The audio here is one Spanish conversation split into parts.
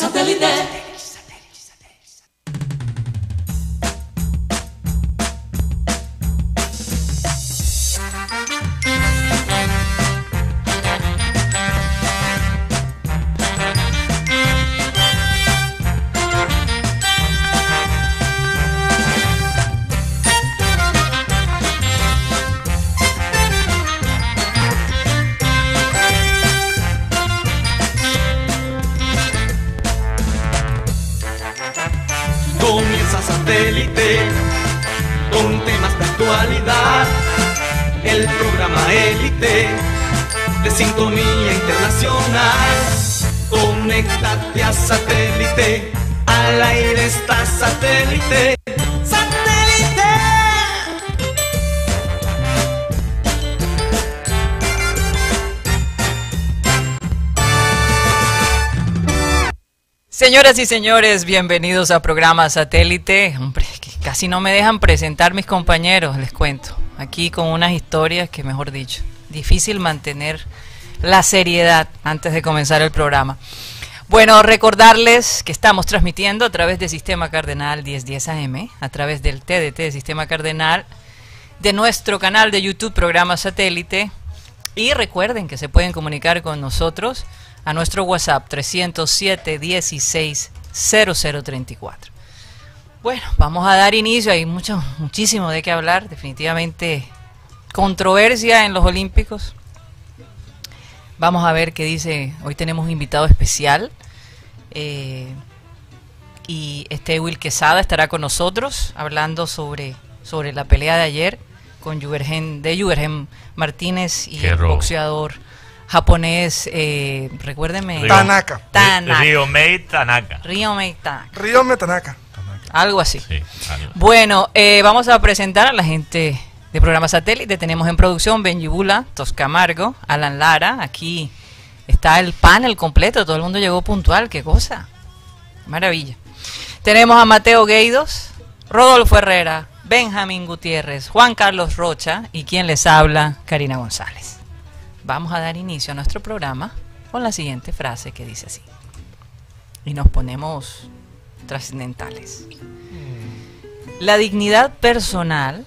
Satélite. Señoras y señores, bienvenidos a Programa Satélite. Hombre, que casi no me dejan presentar mis compañeros, les cuento. Aquí con unas historias que, mejor dicho, difícil mantener la seriedad antes de comenzar el programa. Bueno, recordarles que estamos transmitiendo a través de Sistema Cardenal 1010 AM, a través del TDT de Sistema Cardenal, de nuestro canal de YouTube Programa Satélite. Y recuerden que se pueden comunicar con nosotros a nuestro WhatsApp 307-16-0034. Bueno, vamos a dar inicio. Hay muchísimo de qué hablar. Definitivamente controversia en los Olímpicos. Vamos a ver qué dice. Hoy tenemos un invitado especial. Y Estewil Quesada estará con nosotros hablando sobre la pelea de ayer con Yuberjen Martínez y el boxeador japonés, recuérdeme. Tanaka. Ryomei Tanaka. Algo así. Sí, algo. Bueno, vamos a presentar a la gente de Programa Satélite. Tenemos en producción Benji Bula, Tosca Margo, Alan Lara. Aquí está el panel completo. Todo el mundo llegó puntual. Qué cosa. Maravilla. Tenemos a Mateo Guéidos, Rodolfo Herrera, Benjamín Gutiérrez, Juan Carlos Rocha y quien les habla, Karina González. Vamos a dar inicio a nuestro programa con la siguiente frase que dice así. Y nos ponemos trascendentales. La dignidad personal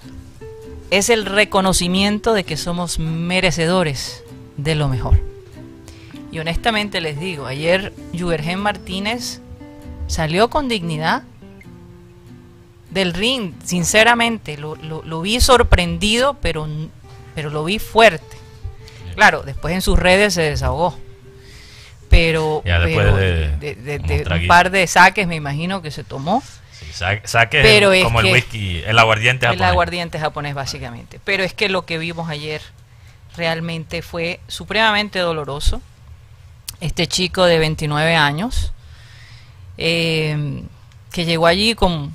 es el reconocimiento de que somos merecedores de lo mejor. Y honestamente les digo, ayer Yuberjen Martínez salió con dignidad del ring. Sinceramente, lo vi sorprendido, pero lo vi fuerte. Claro, después en sus redes se desahogó, pero de un par de saques me imagino que se tomó. Sí, saques como el whisky, el aguardiente japonés. El aguardiente japonés básicamente. Pero es que lo que vimos ayer realmente fue supremamente doloroso. Este chico de 29 años que llegó allí con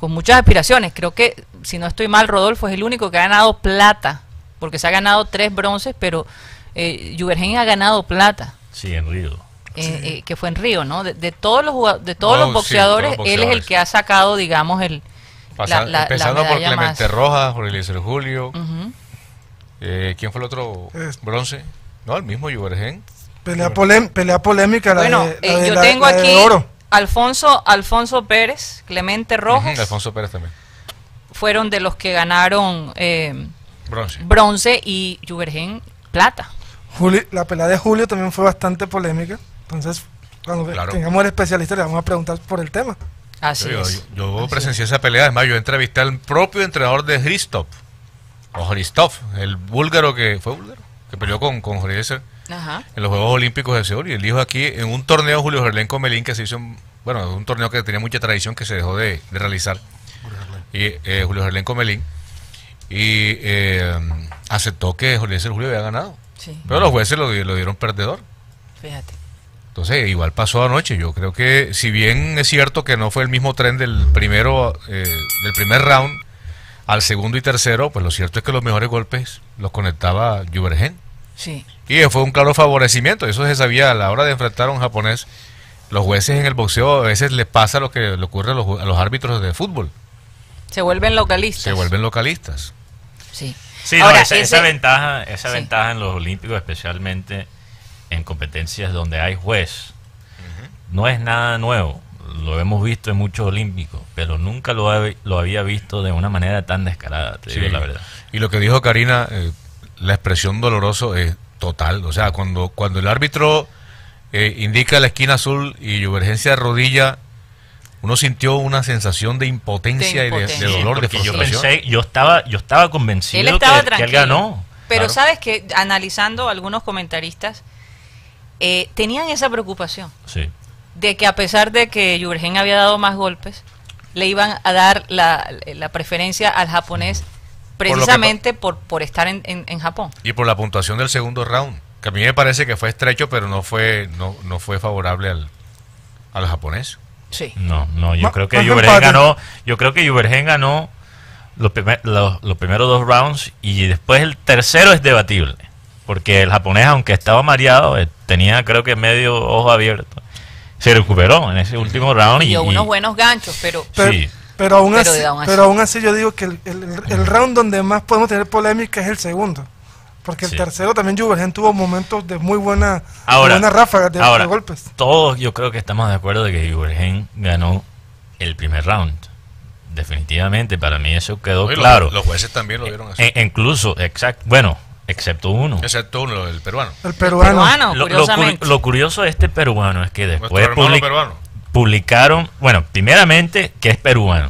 muchas aspiraciones. Creo que, si no estoy mal, Rodolfo es el único que ha ganado plata, porque se ha ganado 3 bronces, pero Yuberjen ha ganado plata. Sí, en Río. Que fue en Río, ¿no? De todos los boxeadores, sí, todos los boxeadores, él es el que ha sacado, digamos, empezando por Clemente Rojas, por Eliécer Julio. ¿Quién fue el otro bronce? No, el mismo Yuberjen. Pelea polémica. Bueno, yo tengo aquí Alfonso Pérez, Clemente Rojas. Alfonso Pérez también. Fueron de los que ganaron bronce y Yuberjen plata. La pelea de Julio también fue bastante polémica, entonces cuando tengamos al especialista le vamos a preguntar por el tema. Yo presencié esa pelea. Además, yo entrevisté al propio entrenador de Hristov, el búlgaro que peleó con Ryomei en los Juegos Olímpicos de Seúl, y él dijo aquí en un torneo Julio Gerlén Comelín que se hizo, un torneo que tenía mucha tradición que se dejó de realizar, y Julio Gerlén Comelín, y aceptó que Julio había ganado. Sí. Pero los jueces lo dieron perdedor. Fíjate. Entonces, igual pasó anoche. Yo creo que, si bien es cierto que no fue el mismo tren del primer round al segundo y tercero, pues lo cierto es que los mejores golpes los conectaba Yuberjen. Sí. Y fue un claro favorecimiento. Eso se sabía a la hora de enfrentar a un japonés. Los jueces en el boxeo a veces les pasa lo que le ocurre a los árbitros de fútbol. Se vuelven localistas. Sí. Sí, ahora, esa ventaja en los Olímpicos, especialmente en competencias donde hay juez, No es nada nuevo, lo hemos visto en muchos olímpicos, pero nunca lo había visto de una manera tan descarada, te digo la verdad. Y lo que dijo Karina, la expresión doloroso es total. O sea, cuando el árbitro indica la esquina azul y Yuberjen de rodilla, uno sintió una sensación de impotencia, y de dolor, de frustración. Yo estaba convencido que él ganó. Pero claro, sabes que analizando algunos comentaristas, tenían esa preocupación de que a pesar de que Yuberjen había dado más golpes, le iban a dar la preferencia al japonés precisamente por estar en Japón. Y por la puntuación del segundo round, que a mí me parece que fue estrecho, pero no fue favorable al japonés. Sí. No, yo creo que Yuberjen ganó, los primeros dos rounds, y después el tercero es debatible, porque el japonés, aunque estaba mareado, tenía creo que medio ojo abierto. Se recuperó en ese último round y unos buenos ganchos, pero aún así yo digo que el round donde más podemos tener polémica es el segundo, porque el tercero también Yuberjen tuvo momentos de muy buena ráfaga de golpes. Todos yo creo que estamos de acuerdo de que Yuberjen ganó el primer round. Definitivamente, para mí eso quedó claro. Los jueces también lo vieron así. Incluso, bueno, excepto uno. Excepto uno, el peruano. Lo curioso de este peruano es que después publicaron, bueno, primeramente que es peruano.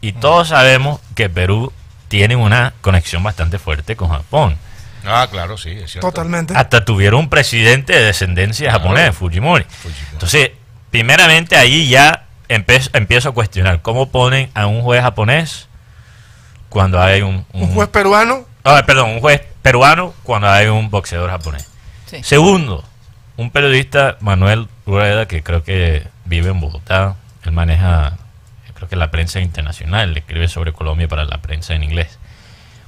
Y todos sabemos que Perú tiene una conexión bastante fuerte con Japón. Ah, claro, sí, es cierto. Totalmente. Hasta tuvieron un presidente de descendencia japonesa, Fujimori. Entonces, primeramente ahí ya empiezo a cuestionar cómo ponen a un juez japonés cuando hay un juez peruano. Perdón, un juez peruano cuando hay un boxeador japonés. Sí. Segundo, un periodista, Manuel Rueda, que creo que vive en Bogotá, él maneja, creo que la prensa internacional, le escribe sobre Colombia para la prensa en inglés,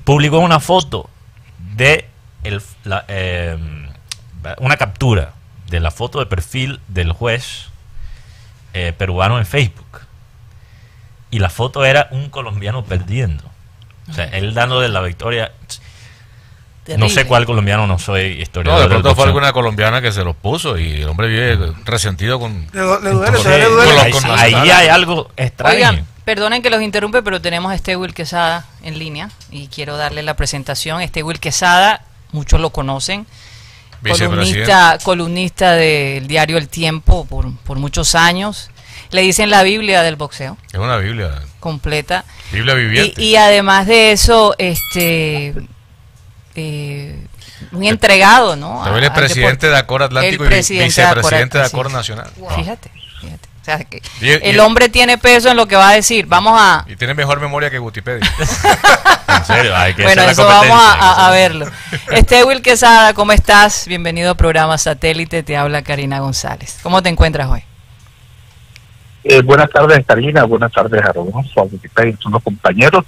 publicó una foto de una captura de la foto de perfil del juez peruano en Facebook, y la foto era un colombiano perdiendo, o sea, él dándole la victoria. Terrible. No sé cuál colombiano, no soy historiador. No, de pronto fue alguna colombiana que se los puso y el hombre vive resentido con... Ahí hay algo extraño. Oigan, perdonen que los interrumpe, pero tenemos a Estewil Quesada en línea y quiero darle la presentación. Estewil Quesada, muchos lo conocen, columnista del diario El Tiempo por muchos años. Le dicen la Biblia del boxeo. Es una Biblia completa. Biblia viviente. Y además de eso, muy entregado, ¿no? También es presidente de Acor Atlántico y vicepresidente de Acor Nacional. Wow. Fíjate. O sea, que el hombre tiene peso en lo que va a decir. Y tiene mejor memoria que Wikipedia. En serio, hay que hacer la competencia. Bueno, eso vamos a verlo. Estewil Quesada, ¿cómo estás? Bienvenido a Programa Satélite. Te habla Karina González. ¿Cómo te encuentras hoy? Buenas tardes, Karina. Buenas tardes a Rodolfo, a Wikipedia, a los compañeros.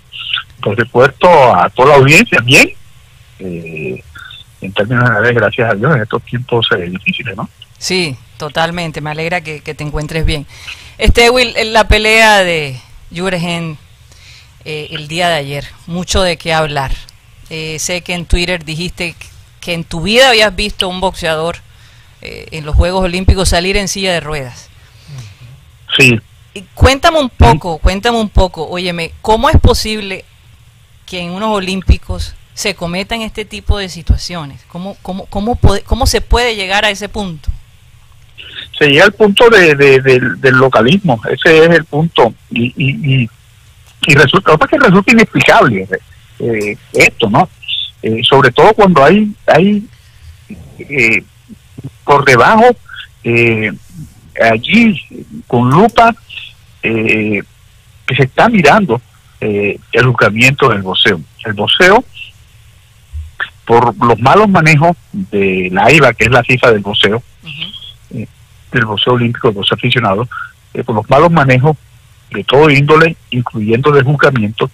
Por supuesto, a toda la audiencia. Bien. En términos generales, gracias a Dios, en estos tiempos difíciles, ¿no? Sí, totalmente. Me alegra que te encuentres bien. Will, la pelea de Yuberjen el día de ayer, mucho de qué hablar. Sé que en Twitter dijiste que en tu vida habías visto un boxeador en los Juegos Olímpicos salir en silla de ruedas. Sí. Y cuéntame un poco, óyeme, ¿cómo es posible que en unos Olímpicos se cometan este tipo de situaciones? ¿Cómo se puede llegar a ese punto? Se llega al punto del localismo, ese es el punto, y resulta inexplicable esto, ¿no? Sobre todo cuando hay por debajo, allí con lupa, que se está mirando el lucramiento del boxeo. El boxeo, por los malos manejos de la AIBA, que es la FIFA del boxeo, del boxeo olímpico, del boxeo aficionado, por los malos manejos de todo índole, incluyendo el juzgamiento,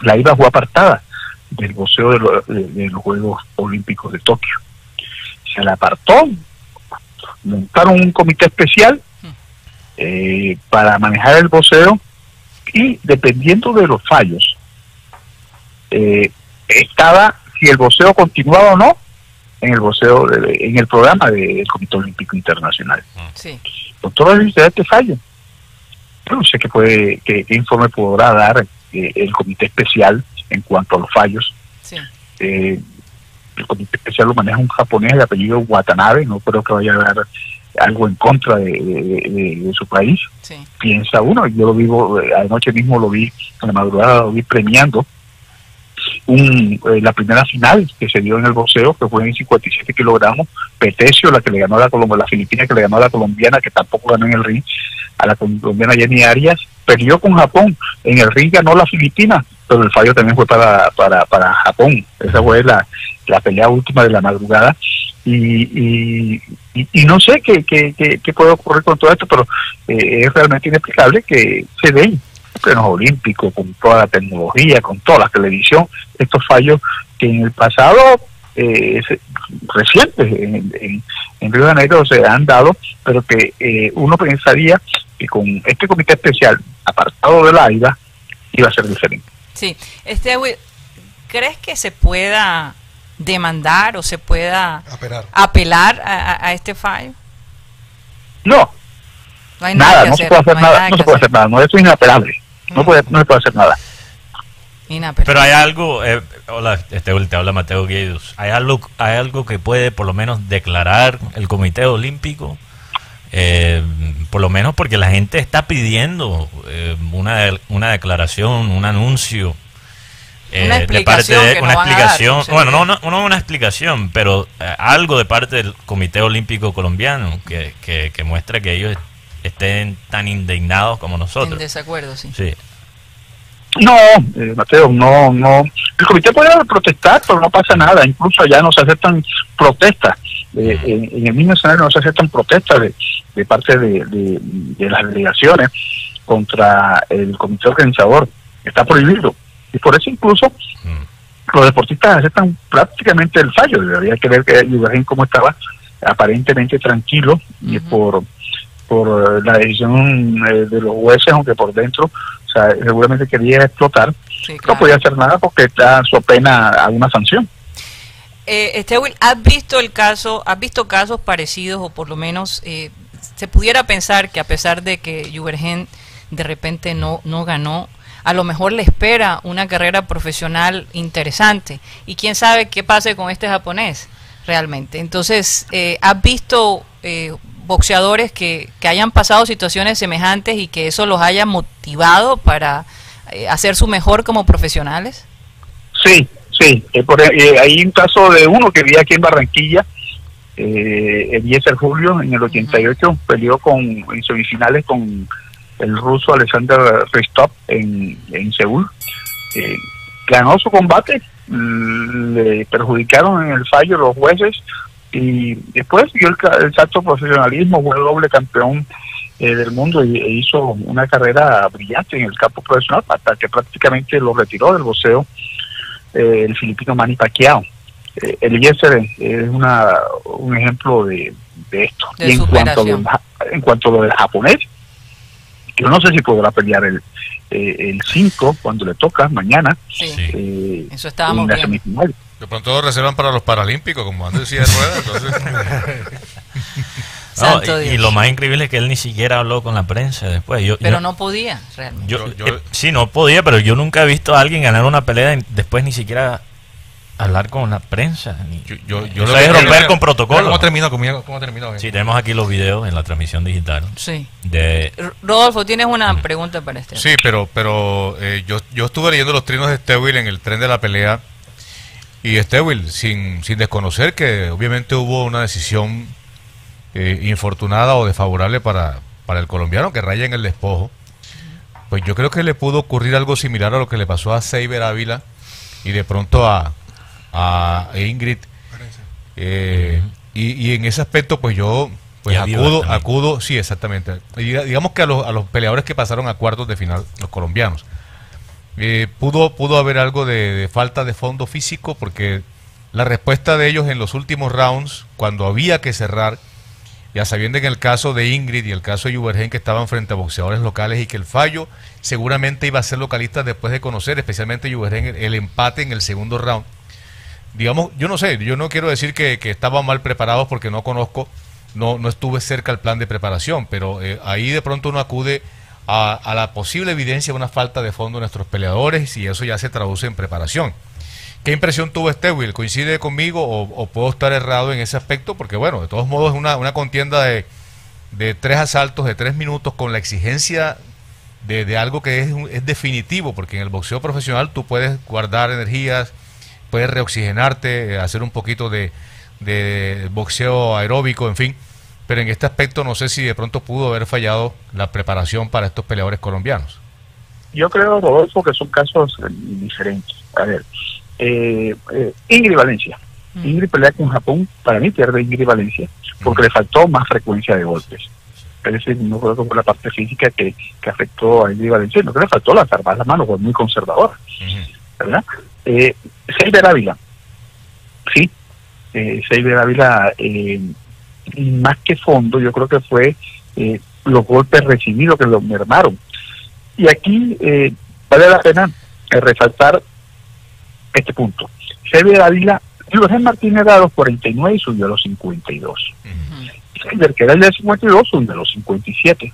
la AIBA fue apartada del boxeo de los Juegos Olímpicos de Tokio. Se la apartó, montaron un comité especial para manejar el boxeo, y dependiendo de los fallos, estaba si el boxeo continuaba o no en el boxeo, en el programa del Comité Olímpico Internacional. Sí. Con toda la necesidad que falle. No sé qué informe podrá dar el Comité Especial en cuanto a los fallos. Sí. El Comité Especial lo maneja un japonés de apellido Watanabe, no creo que vaya a dar algo en contra de su país. Sí. Piensa uno, yo lo vivo, anoche mismo lo vi, en la madrugada lo vi premiando la primera final que se dio en el boxeo, que fue en 57 kilogramos, Petesio, la que le ganó a la filipina, que le ganó a la colombiana, que tampoco ganó en el ring, a la colombiana Jenny Arias, perdió con Japón, en el ring ganó la filipina, pero el fallo también fue para Japón. Esa fue la pelea última de la madrugada, y no sé qué puede ocurrir con todo esto, pero es realmente inexplicable que se den plenos olímpicos, con toda la tecnología, con toda la televisión, estos fallos que en el pasado recientes en Río de Janeiro se han dado, pero que uno pensaría que con este comité especial apartado de la AIBA iba a ser diferente. Sí, ¿crees que se pueda demandar o se pueda apelar a este fallo? No. No hay nada, no se puede hacer nada, no se puede hacer nada, no, esto es inapelable, no se puede hacer nada. Pero hay algo, hola, te habla Mateo Guéidos, hay algo que puede por lo menos declarar el Comité Olímpico, por lo menos porque la gente está pidiendo una declaración, un anuncio, de parte de una explicación, bueno, no una explicación, pero algo de parte del Comité Olímpico Colombiano que muestre que ellos estén tan indignados como nosotros. En desacuerdo, sí. Sí. No, Mateo, no. El comité puede protestar, pero no pasa nada. Incluso allá no se aceptan protestas. En el mismo escenario no se aceptan protestas de parte de las delegaciones contra el comité organizador. Está prohibido. Y por eso incluso los deportistas aceptan prácticamente el fallo. Debería creer que Yuberjen, como estaba aparentemente tranquilo, y por la decisión de los jueces, aunque por dentro, o sea, seguramente quería explotar, sí, claro. No podía hacer nada porque está su pena a una sanción. Estewil, ¿has visto casos parecidos, o por lo menos se pudiera pensar que a pesar de que Yuberjen de repente no ganó, a lo mejor le espera una carrera profesional interesante, y quién sabe qué pase con este japonés realmente? Entonces, ¿has visto boxeadores que hayan pasado situaciones semejantes y que eso los haya motivado para hacer su mejor como profesionales? Sí. Hay un caso de uno que vi aquí en Barranquilla, Eliécer Julio, en el 88, peleó en semifinales con el ruso Alexander Hristov en Seúl. Ganó su combate, le perjudicaron en el fallo los jueces, y después dio el salto profesionalismo, fue el doble campeón del mundo, e hizo una carrera brillante en el campo profesional hasta que prácticamente lo retiró del boxeo el filipino Manny Pacquiao. Eliécer es un ejemplo de esto. Y en cuanto a lo del japonés, yo no sé si podrá pelear el 5 cuando le toca mañana. Sí. Eso estábamos viendo. De pronto lo reservan para los Paralímpicos, como antes decía Rueda, entonces... No, y lo más increíble es que él ni siquiera habló con la prensa después. Pero no podía, realmente. Sí, no podía, pero yo nunca he visto a alguien ganar una pelea y después ni siquiera hablar con la prensa. Eso es romper con protocolo. ¿Cómo terminó? Sí, tenemos aquí los videos en la transmisión digital. Sí. Rodolfo, tienes una pregunta para Estewil. Sí, pero yo estuve leyendo los trinos de Estewil en el tren de la pelea. Y Estewil, sin desconocer que obviamente hubo una decisión infortunada o desfavorable para el colombiano, que raya en el despojo, pues yo creo que le pudo ocurrir algo similar a lo que le pasó a Seiber Ávila y de pronto a Ingrid. Y en ese aspecto, pues yo acudo, sí, exactamente. Y digamos que a los peleadores que pasaron a cuartos de final, los colombianos. Pudo haber algo de falta de fondo físico, porque la respuesta de ellos en los últimos rounds, cuando había que cerrar, ya sabiendo que en el caso de Ingrid y el caso de Yuberjen, que estaban frente a boxeadores locales y que el fallo seguramente iba a ser localista después de conocer, especialmente Yuberjen, el empate en el segundo round, digamos, yo no sé, yo no quiero decir que estaban mal preparados porque no conozco, no estuve cerca al plan de preparación, pero ahí de pronto uno acude a la posible evidencia de una falta de fondo de nuestros peleadores y eso ya se traduce en preparación. ¿Qué impresión tuvo Estewil? ¿Coincide conmigo o puedo estar errado en ese aspecto? Porque bueno, de todos modos es una contienda de 3 asaltos, de 3 minutos, con la exigencia de algo que es definitivo, porque en el boxeo profesional tú puedes guardar energías, puedes reoxigenarte, hacer un poquito de boxeo aeróbico, en fin, pero en este aspecto no sé si de pronto pudo haber fallado la preparación para estos peleadores colombianos. Yo creo, Rodolfo, que son casos diferentes. A ver, Ingrid Valencia. Ingrid pelea con Japón, para mí pierde Ingrid Valencia, porque le faltó más frecuencia de golpes. Parece, no creo que fue la parte física que afectó a Ingrid Valencia, no creo que le faltó lanzar las manos, fue muy conservadora, ¿verdad? Seiber Ávila, sí, Seiber Ávila, más que fondo, yo creo que fue los golpes recibidos que lo mermaron. Y aquí vale la pena resaltar este punto. Seiber Ávila, Yuberjen Martínez era a los 49 y subió a los 52. Seiber, que era el de 52, subió a los 57.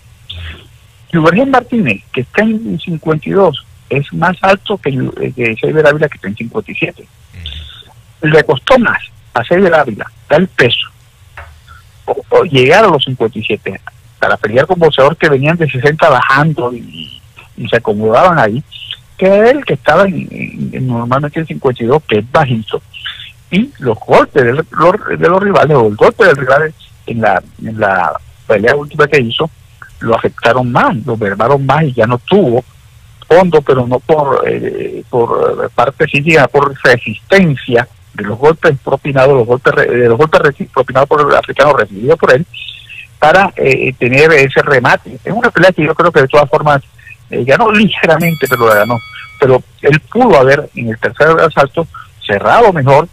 Yuberjen Martínez, que está en 52, es más alto que Xavier Ávila, que está en 57. Le costó más a Xavier Ávila dar el peso o llegar a los 57 para pelear con boxeadores que venían de 60 bajando y se acomodaban ahí, que él que estaba normalmente en 52, que es bajito, y los golpes de los rivales o el golpe del rival en la pelea última que hizo lo afectaron más, lo verbaron más y ya no tuvo fondo, pero no por parte física, por resistencia de los golpes propinados, propinados por el africano, recibido por él, para tener ese remate. Es una pelea que yo creo que de todas formas ganó ligeramente, pero la ganó. Pero él pudo haber en el tercer asalto cerrado mejor,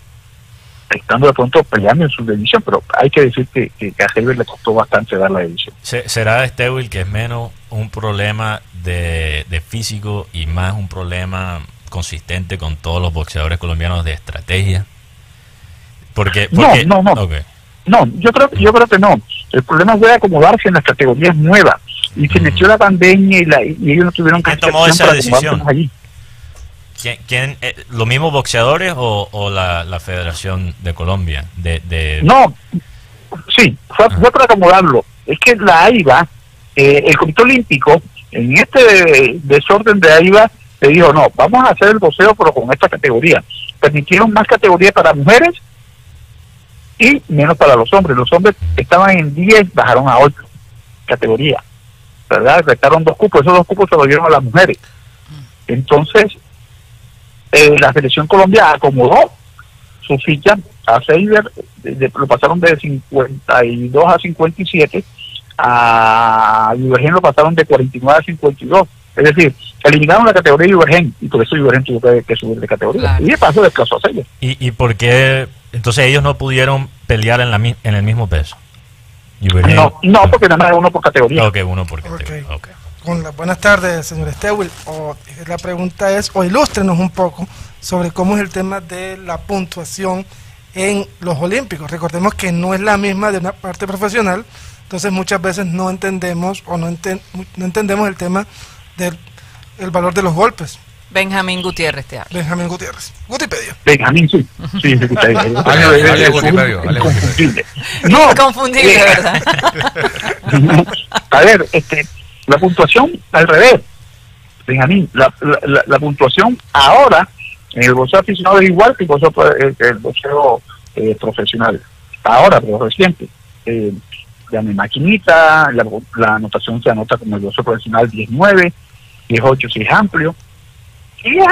estando de pronto peleando en su división, pero hay que decir que a Xavier le costó bastante dar la división. ¿Será Estewil que es menos un problema de físico y más un problema consistente con todos los boxeadores colombianos de estrategia? Porque no. Okay. No, yo creo que no. El problema fue acomodarse en las categorías nuevas y se metió la pandemia y ellos no tuvieron que tomar esa decisión allí. ¿Quién, los mismos boxeadores o la Federación de Colombia? No, sí, fue para acomodarlo. Es que la AIBA, el Comité Olímpico, en este desorden de AIBA, le dijo, no, vamos a hacer el boxeo pero con esta categoría. Permitieron más categorías para mujeres y menos para los hombres. Los hombres estaban en 10, bajaron a 8 categorías, ¿verdad? Restaron 2 cupos, esos 2 cupos se los dieron a las mujeres. Entonces, la selección Colombia acomodó su ficha a Seiber, lo pasaron de 52 a 57, a Yuberjen lo pasaron de 49 a 52, es decir, eliminaron la categoría de Yuberjen y por eso Yuberjen tuvo que subir de categoría, claro. Y de paso desplazó a Seiber. ¿Y por qué entonces ellos no pudieron pelear en el mismo peso? Yuberjen, no, porque nada más uno por categoría. Ok, uno por categoría, ok. Buenas tardes, señor Estewil. La pregunta es, ilústrenos un poco sobre cómo es el tema de la puntuación en los olímpicos. Recordemos que no es la misma de una parte profesional, entonces muchas veces no entendemos no entendemos el tema del valor de los golpes. Benjamín Gutiérrez te habla. Benjamín Gutiérrez. Gutipedio. Benjamín, sí. Sí, Gutipedio. No, inconfundible, ¿verdad? A ver, la puntuación al revés, Benjamín, la puntuación ahora en el boxeo aficionado es igual que el boxeo profesional, ahora, pero reciente. La maquinita, la anotación se anota como el boxeo profesional 10-9, 10-8 si es amplio, y es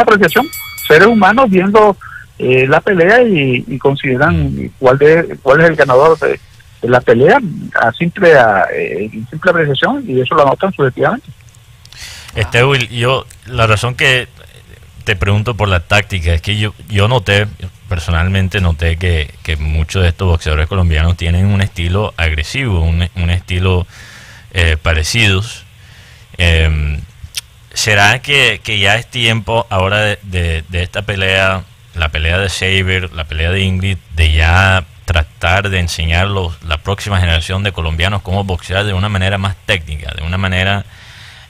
apreciación, seres humanos viendo la pelea y consideran cuál es el ganador de la pelea a simple apreciación, y eso lo anotan subjetivamente. Estewil, la razón que te pregunto por la táctica es que yo personalmente noté que muchos de estos boxeadores colombianos tienen un estilo agresivo, un estilo parecidos. ¿Será que ya es tiempo ahora de esta pelea la pelea de Seiber, la pelea de Ingrid, de ya tratar de enseñar la próxima generación de colombianos cómo boxear de una manera más técnica, de una manera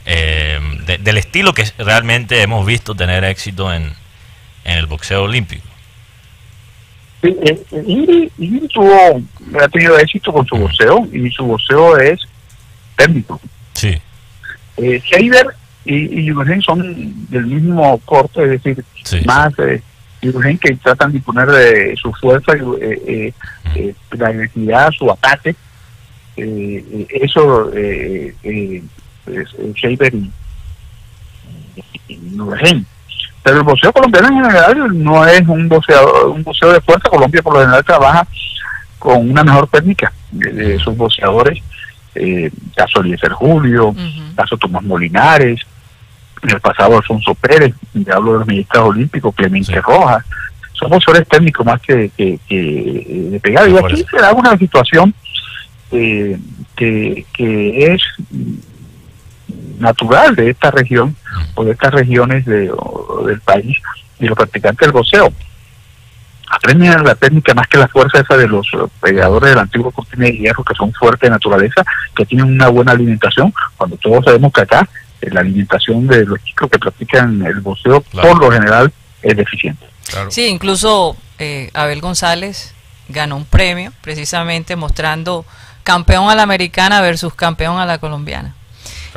del estilo que realmente hemos visto tener éxito en el boxeo olímpico. Sí, Ingrid ha tenido éxito con su boxeo, y su boxeo es técnico. Sí. Seiber y Yuberjen son del mismo corte, es decir, sí, más Yuberjen, que tratan de poner su fuerza, la agresividad, su ataque. Eso Seiber y Yuberjen. Pero el boxeo colombiano en general no es un boxeo de fuerza. Colombia por lo general trabaja con una mejor técnica de sus boxeadores. Caso Eliécer Julio, caso Tomás Molinares, en el pasado Alfonso Pérez, ya hablo de los ministros olímpicos, Clemente Rojas, son boxeadores técnicos más que de pegada. Y aquí se da una situación que es natural de esta región o de estas regiones del país, de los practicantes del boxeo. Aprenden la técnica más que la fuerza esa de los peleadores del antiguo continente de hierro, que son fuertes de naturaleza, que tienen una buena alimentación, cuando todos sabemos que acá la alimentación de los chicos que practican el boxeo por lo general es deficiente. Sí, incluso Abel González ganó un premio precisamente mostrando campeón a la americana versus campeón a la colombiana.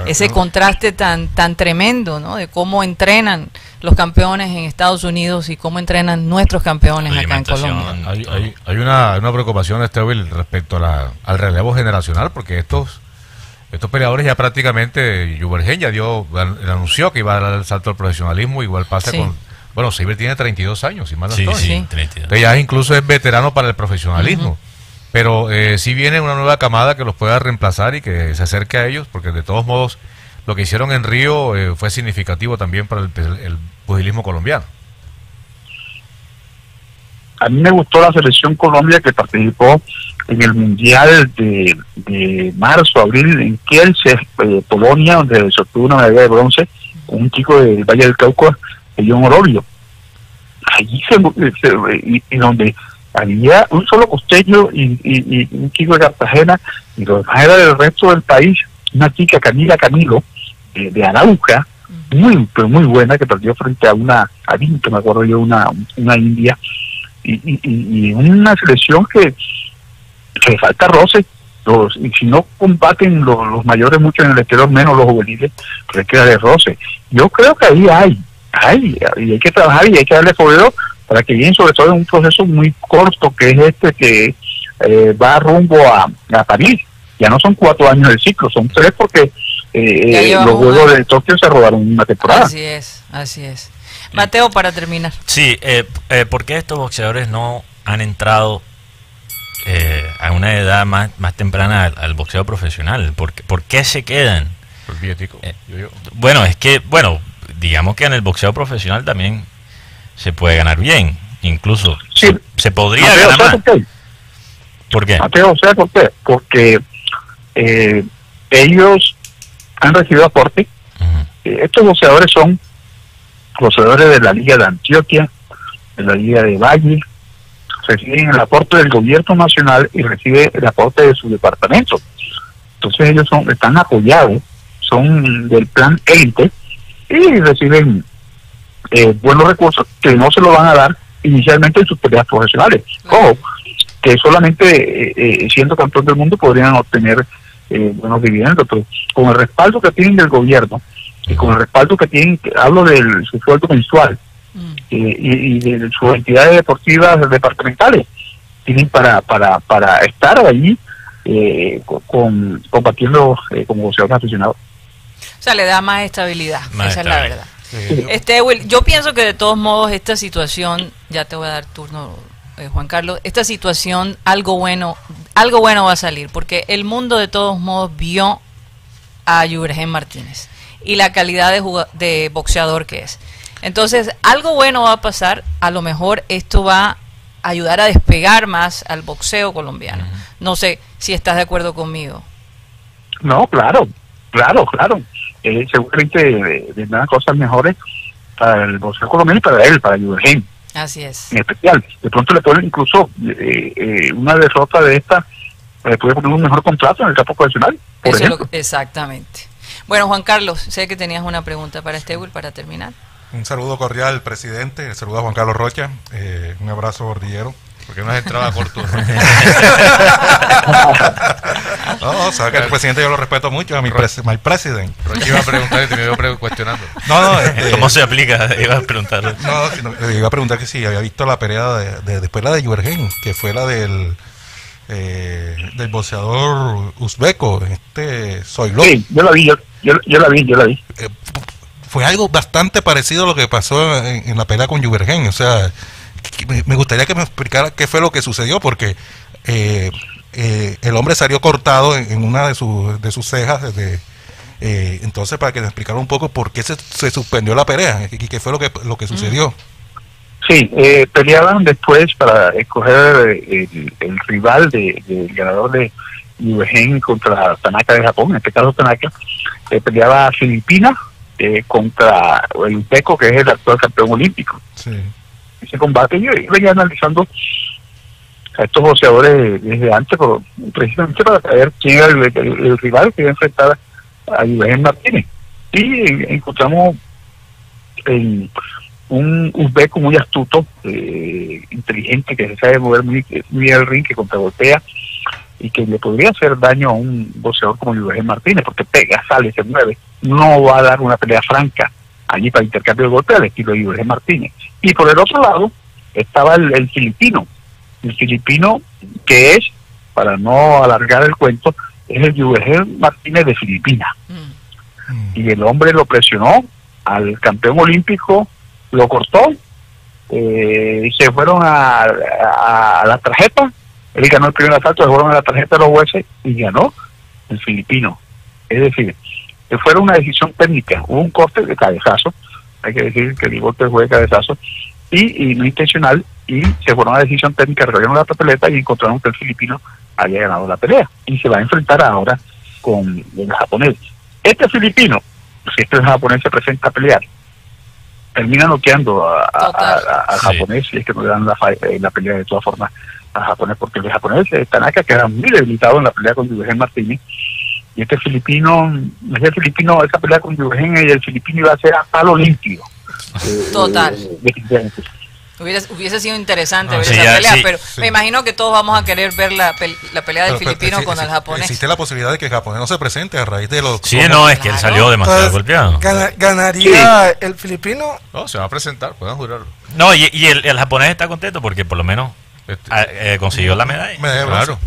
Ese contraste tan tremendo, ¿no? De cómo entrenan los campeones en Estados Unidos y cómo entrenan nuestros campeones acá en Colombia. Hay una preocupación, Estewil, respecto al relevo generacional, porque estos peleadores ya prácticamente, Yuberjen ya anunció que iba a dar el salto al profesionalismo, igual pasa con... Bueno, Seiber tiene 32 años, si mal no estoy. Sí, 32. Entonces ya incluso es veterano para el profesionalismo. Pero sí viene una nueva camada que los pueda reemplazar y que se acerque a ellos, porque de todos modos lo que hicieron en Río fue significativo también para el pugilismo colombiano. A mí me gustó la selección Colombia que participó en el Mundial de marzo, abril, en Kielce, Polonia, donde se obtuvo una medalla de bronce con un chico del Valle del Cauca, John Orobio. Allí y donde había un solo costeño y un chico de Cartagena, y los demás eran del resto del país. Una chica, Camila Camilo, de Arauca, muy buena, que perdió frente a que me acuerdo yo, una india, y una selección que falta roce. Y si no combaten los mayores mucho en el exterior, menos los juveniles, requiere de roce. Yo creo que ahí hay que trabajar y hay que darle poder para que bien, sobre todo en un proceso muy corto que es que va rumbo a París. Ya no son 4 años del ciclo, son 3, porque los Juegos de Tokio se rodaron una temporada. Así es. Mateo, para terminar. Sí, ¿por qué estos boxeadores no han entrado a una edad más temprana al boxeo profesional? ¿Por qué se quedan? Por viético. Bueno, digamos que en el boxeo profesional también se puede ganar bien, incluso se podría ganar más. ¿Por qué? Mateo, ¿sabes por qué? Porque ellos han recibido aporte. Estos boxeadores son boxeadores de la Liga de Antioquia, de la Liga de Valle, reciben el aporte del gobierno nacional y reciben el aporte de su departamento. Entonces ellos están apoyados, son del plan élite y reciben buenos recursos que no se lo van a dar inicialmente en sus peleas profesionales. Ojo, que solamente siendo campeón del mundo podrían obtener buenos dividendos, pero con el respaldo que tienen del gobierno y con el respaldo que tienen, hablo de su sueldo mensual y de sus entidades deportivas departamentales, tienen para estar allí combatiendo como boxeadores aficionados. O sea, le da más estabilidad, esa es la verdad. Sí. Estewil, yo pienso que de todos modos esta situación, ya te voy a dar turno, Juan Carlos, esta situación algo bueno va a salir, porque el mundo de todos modos vio a Yuberjen Martínez y la calidad de boxeador que es. Entonces, algo bueno va a pasar, a lo mejor esto va a ayudar a despegar más al boxeo colombiano. No sé si estás de acuerdo conmigo. No, claro. Seguramente vendrán cosas mejores para el boxeo colombiano y para Yuberjen. Así es. En especial, de pronto le pueden incluso una derrota de esta, le puede poner un mejor contrato en el campo profesional, por ejemplo. Exactamente. Bueno, Juan Carlos, sé que tenías una pregunta para Estewil para terminar. Un saludo cordial, presidente. Saludo a Juan Carlos Rocha. Un abrazo gordillero. Porque no es entrada por turno. No, sabes que el presidente yo lo respeto mucho, a mi presidente. Rocha iba a preguntar y te iba cuestionando. ¿Cómo se aplica? Iba a preguntarle. No, sino, iba a preguntar que si había visto la pelea después la de Yuberjen, que fue la del boxeador uzbeco, Soylov. Sí, yo la vi. Fue algo bastante parecido a lo que pasó en la pelea con Yuberjen. O sea, me gustaría que me explicara qué fue lo que sucedió, porque el hombre salió cortado en una de sus cejas. Entonces, para que me explicara un poco por qué se suspendió la pelea y qué fue lo que sucedió. Sí, peleaban después para escoger el rival del ganador de Yuberjen contra Tanaka de Japón. En este caso, Tanaka peleaba a Filipinas contra el uzbeco, que es el actual campeón olímpico. Sí. Ese combate yo venía analizando a estos boxeadores desde antes, pero precisamente para saber quién era el rival que iba a enfrentar a Yuberjen Martínez, y encontramos un uzbeco muy astuto, inteligente, que se sabe mover muy bien el ring, que contragolpea y que le podría hacer daño a un boxeador como Yuberjen Martínez, porque pega, sale, se mueve. No va a dar una pelea franca allí para intercambio de golpes al estilo de Yuberjen Martínez. Y por el otro lado estaba el filipino. El filipino que es, para no alargar el cuento, es el Yuberjen Martínez de Filipinas. Y el hombre lo presionó al campeón olímpico, lo cortó, y se fueron a la tarjeta. Él ganó el primer asalto, se fueron a la tarjeta de los jueces y ganó el filipino. Es decir, que fuera una decisión técnica, hubo un corte de cabezazo, hay que decir que el golpe fue de cabezazo, y no intencional, y se fueron a una decisión técnica, revisaron la papeleta y encontraron que el filipino había ganado la pelea, y se va a enfrentar ahora con el japonés. Este filipino, si este japonés se presenta a pelear, termina noqueando al japonés, si es que no le dan la pelea de todas formas al japonés, porque el japonés Tanaka queda muy debilitado en la pelea con Yuberjen Martínez. Y este filipino, esa pelea con Yuberjen y el filipino iba a ser a palo limpio. Total. Hubiese sido interesante ver esa pelea, pero me imagino que todos vamos a querer ver la pelea del filipino con el japonés. Existe la posibilidad de que el japonés no se presente a raíz de los... es que él salió demasiado golpeado. ¿Ganaría el filipino? No, se va a presentar, pueden jurarlo. No, y el japonés está contento porque por lo menos... consiguió la medalla. Claro,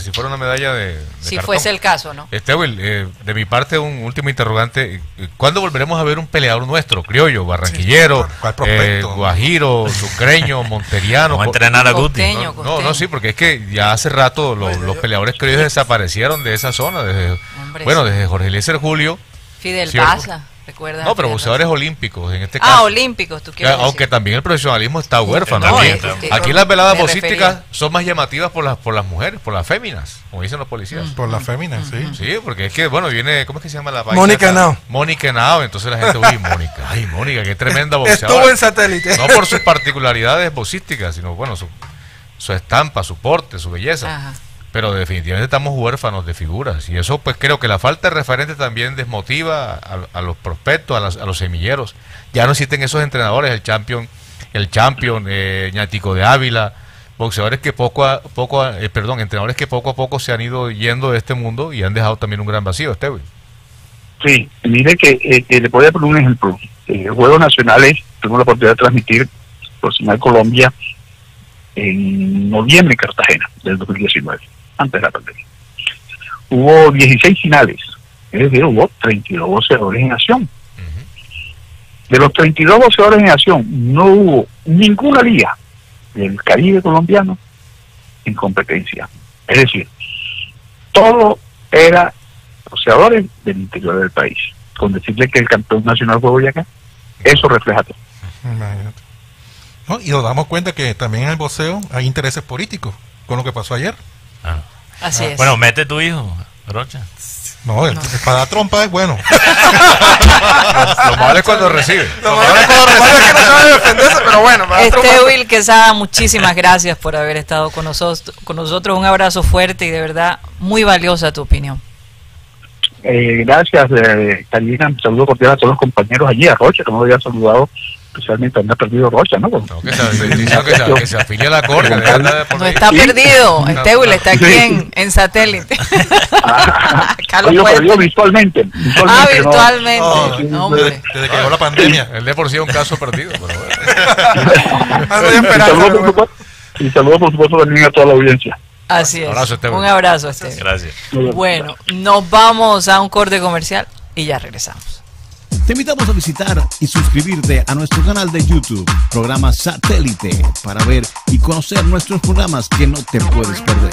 si fuera una medalla de si cartón. Fuese el caso, ¿no? Estewil, de mi parte un último interrogante: ¿cuándo volveremos a ver un peleador nuestro, criollo, barranquillero, guajiro, sucreño, monteriano? ¿Vamos a entrenar a Guti? No, porque es que ya hace rato los peleadores criollos desaparecieron de esa zona, desde Jorge Eliécer Julio, Fidel Baza. No, pero boxeadores olímpicos en este caso. Ah, olímpicos, tú quieres decir. Aunque también el profesionalismo está huérfano. No, aquí las veladas boxísticas son más llamativas por las mujeres, por las féminas, como dicen los policías. Por las féminas, sí. Sí, porque es que, bueno, viene, ¿cómo es que se llama la paisa? Mónica Nao. Mónica Nao, entonces la gente, uy, Mónica. Ay, Mónica, qué tremenda boxeadora. Estuvo en Satélite. No por sus particularidades boxísticas, sino, bueno, su estampa, su porte, su belleza. Ajá. Pero definitivamente estamos huérfanos de figuras, y eso pues creo que la falta de referentes también desmotiva a los prospectos, a los semilleros. Ya no existen esos entrenadores, el champion, Ñatico de Ávila, boxeadores que entrenadores que poco a poco se han ido yendo de este mundo y han dejado también un gran vacío, Estewil. Sí, mire que le voy a poner un ejemplo. Juegos Nacionales, tengo la oportunidad de transmitir por Señal Colombia en noviembre en Cartagena del 2019, antes de la pandemia. Hubo 16 finales, es decir, hubo 32 boxeadores en acción. De los 32 boxeadores en acción, no hubo ninguna liga del Caribe colombiano en competencia. Es decir, todo era boxeadores del interior del país. Con decirle que el campeón nacional fue Boyacá, eso refleja todo. Imagínate. ¿No? Y nos damos cuenta que también en el boxeo hay intereses políticos, con lo que pasó ayer. Así es. Bueno, mete tu hijo, Rocha. No, el para dar trompa es bueno. Lo malo es cuando recibe. Lo malo es cuando recibe, que no sabe defenderse, pero bueno. Estewil Quesada, muchísimas gracias por haber estado con nosotros. Un abrazo fuerte y de verdad muy valiosa tu opinión. Gracias, Karina. Un saludo cordial a todos los compañeros allí, a Rocha, que no había saludado. Especialmente cuando ha perdido Rocha, ¿no? Que se afilie a la corte. No está perdido, Estewil está aquí en satélite. Lo perdió virtualmente. Ah, virtualmente. Desde que llegó la pandemia, él de por sí es un caso perdido. Y saludos, por supuesto, también a toda la audiencia. Así es. Un abrazo, Estewil. Gracias. Bueno, nos vamos a un corte comercial y ya regresamos. Te invitamos a visitar y suscribirte a nuestro canal de YouTube, Programa Satélite, para ver y conocer nuestros programas que no te puedes perder.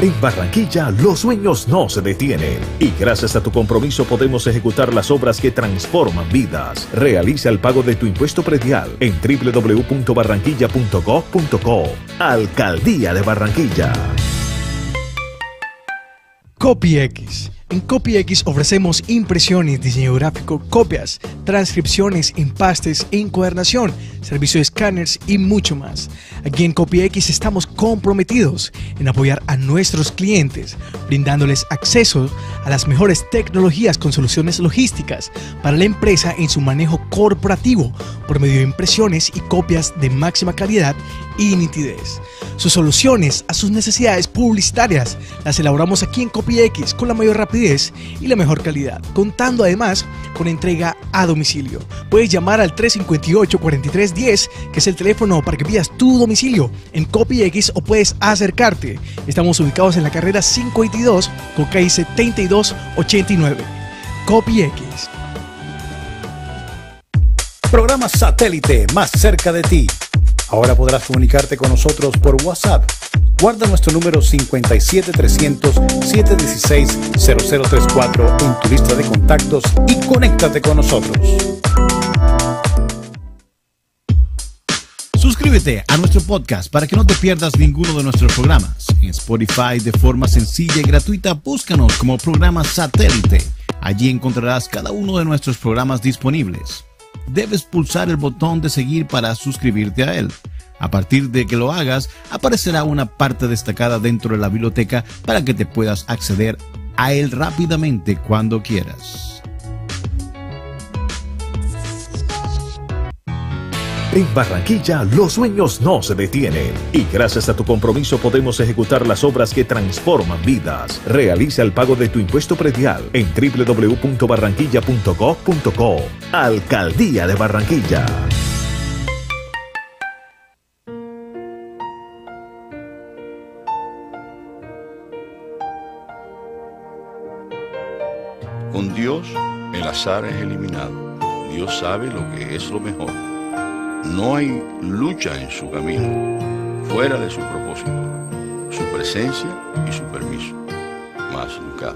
En Barranquilla, los sueños no se detienen y gracias a tu compromiso podemos ejecutar las obras que transforman vidas. Realiza el pago de tu impuesto predial en www.barranquilla.gov.co. Alcaldía de Barranquilla. CopyX. En CopyX ofrecemos impresiones, diseño gráfico, copias, transcripciones, empastes, encuadernación, servicio de escáneres y mucho más. Aquí en CopyX estamos comprometidos en apoyar a nuestros clientes, brindándoles acceso a las mejores tecnologías con soluciones logísticas para la empresa en su manejo corporativo por medio de impresiones y copias de máxima calidad y nitidez. Sus soluciones a sus necesidades publicitarias las elaboramos aquí en CopyX con la mayor rapidez y la mejor calidad, contando además con entrega a domicilio. Puedes llamar al 358-4310, que es el teléfono para que pidas tu domicilio en CopyX, o puedes acercarte. Estamos ubicados en la carrera 522 con calle 7289. CopyX. Programa Satélite, más cerca de ti. Ahora podrás comunicarte con nosotros por WhatsApp. Guarda nuestro número 57300-716-0034 en tu lista de contactos y conéctate con nosotros. Suscríbete a nuestro podcast para que no te pierdas ninguno de nuestros programas. En Spotify, de forma sencilla y gratuita, búscanos como Programa Satélite. Allí encontrarás cada uno de nuestros programas disponibles. Debes pulsar el botón de seguir para suscribirte a él. A partir de que lo hagas, aparecerá una parte destacada dentro de la biblioteca para que te puedas acceder a él rápidamente cuando quieras. En Barranquilla, los sueños no se detienen y gracias a tu compromiso podemos ejecutar las obras que transforman vidas. Realiza el pago de tu impuesto predial en www.barranquilla.gov.co. Alcaldía de Barranquilla. Con Dios, el azar es eliminado. Dios sabe lo que es lo mejor. No hay lucha en su camino, fuera de su propósito, su presencia y su permiso. Más nunca.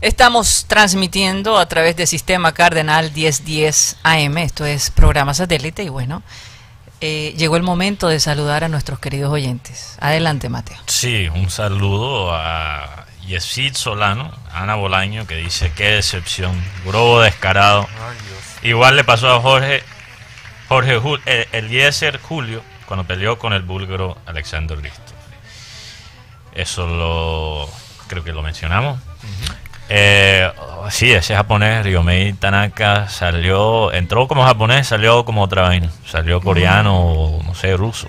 Estamos transmitiendo a través de Sistema Cardenal 1010 AM, esto es Programa Satélite y bueno, llegó el momento de saludar a nuestros queridos oyentes. Adelante, Mateo. Sí, un saludo a Yesid Solano, Ana Bolaño, que dice: qué decepción, grobo descarado. Ay, igual le pasó a Jorge Eliécer Julio cuando peleó con el búlgaro Alexander Hristov. Eso lo creo que lo mencionamos. Uh-huh. Sí, ese japonés Ryomei Tanaka salió, entró como japonés, salió como otra vaina, salió coreano, o no sé, ruso.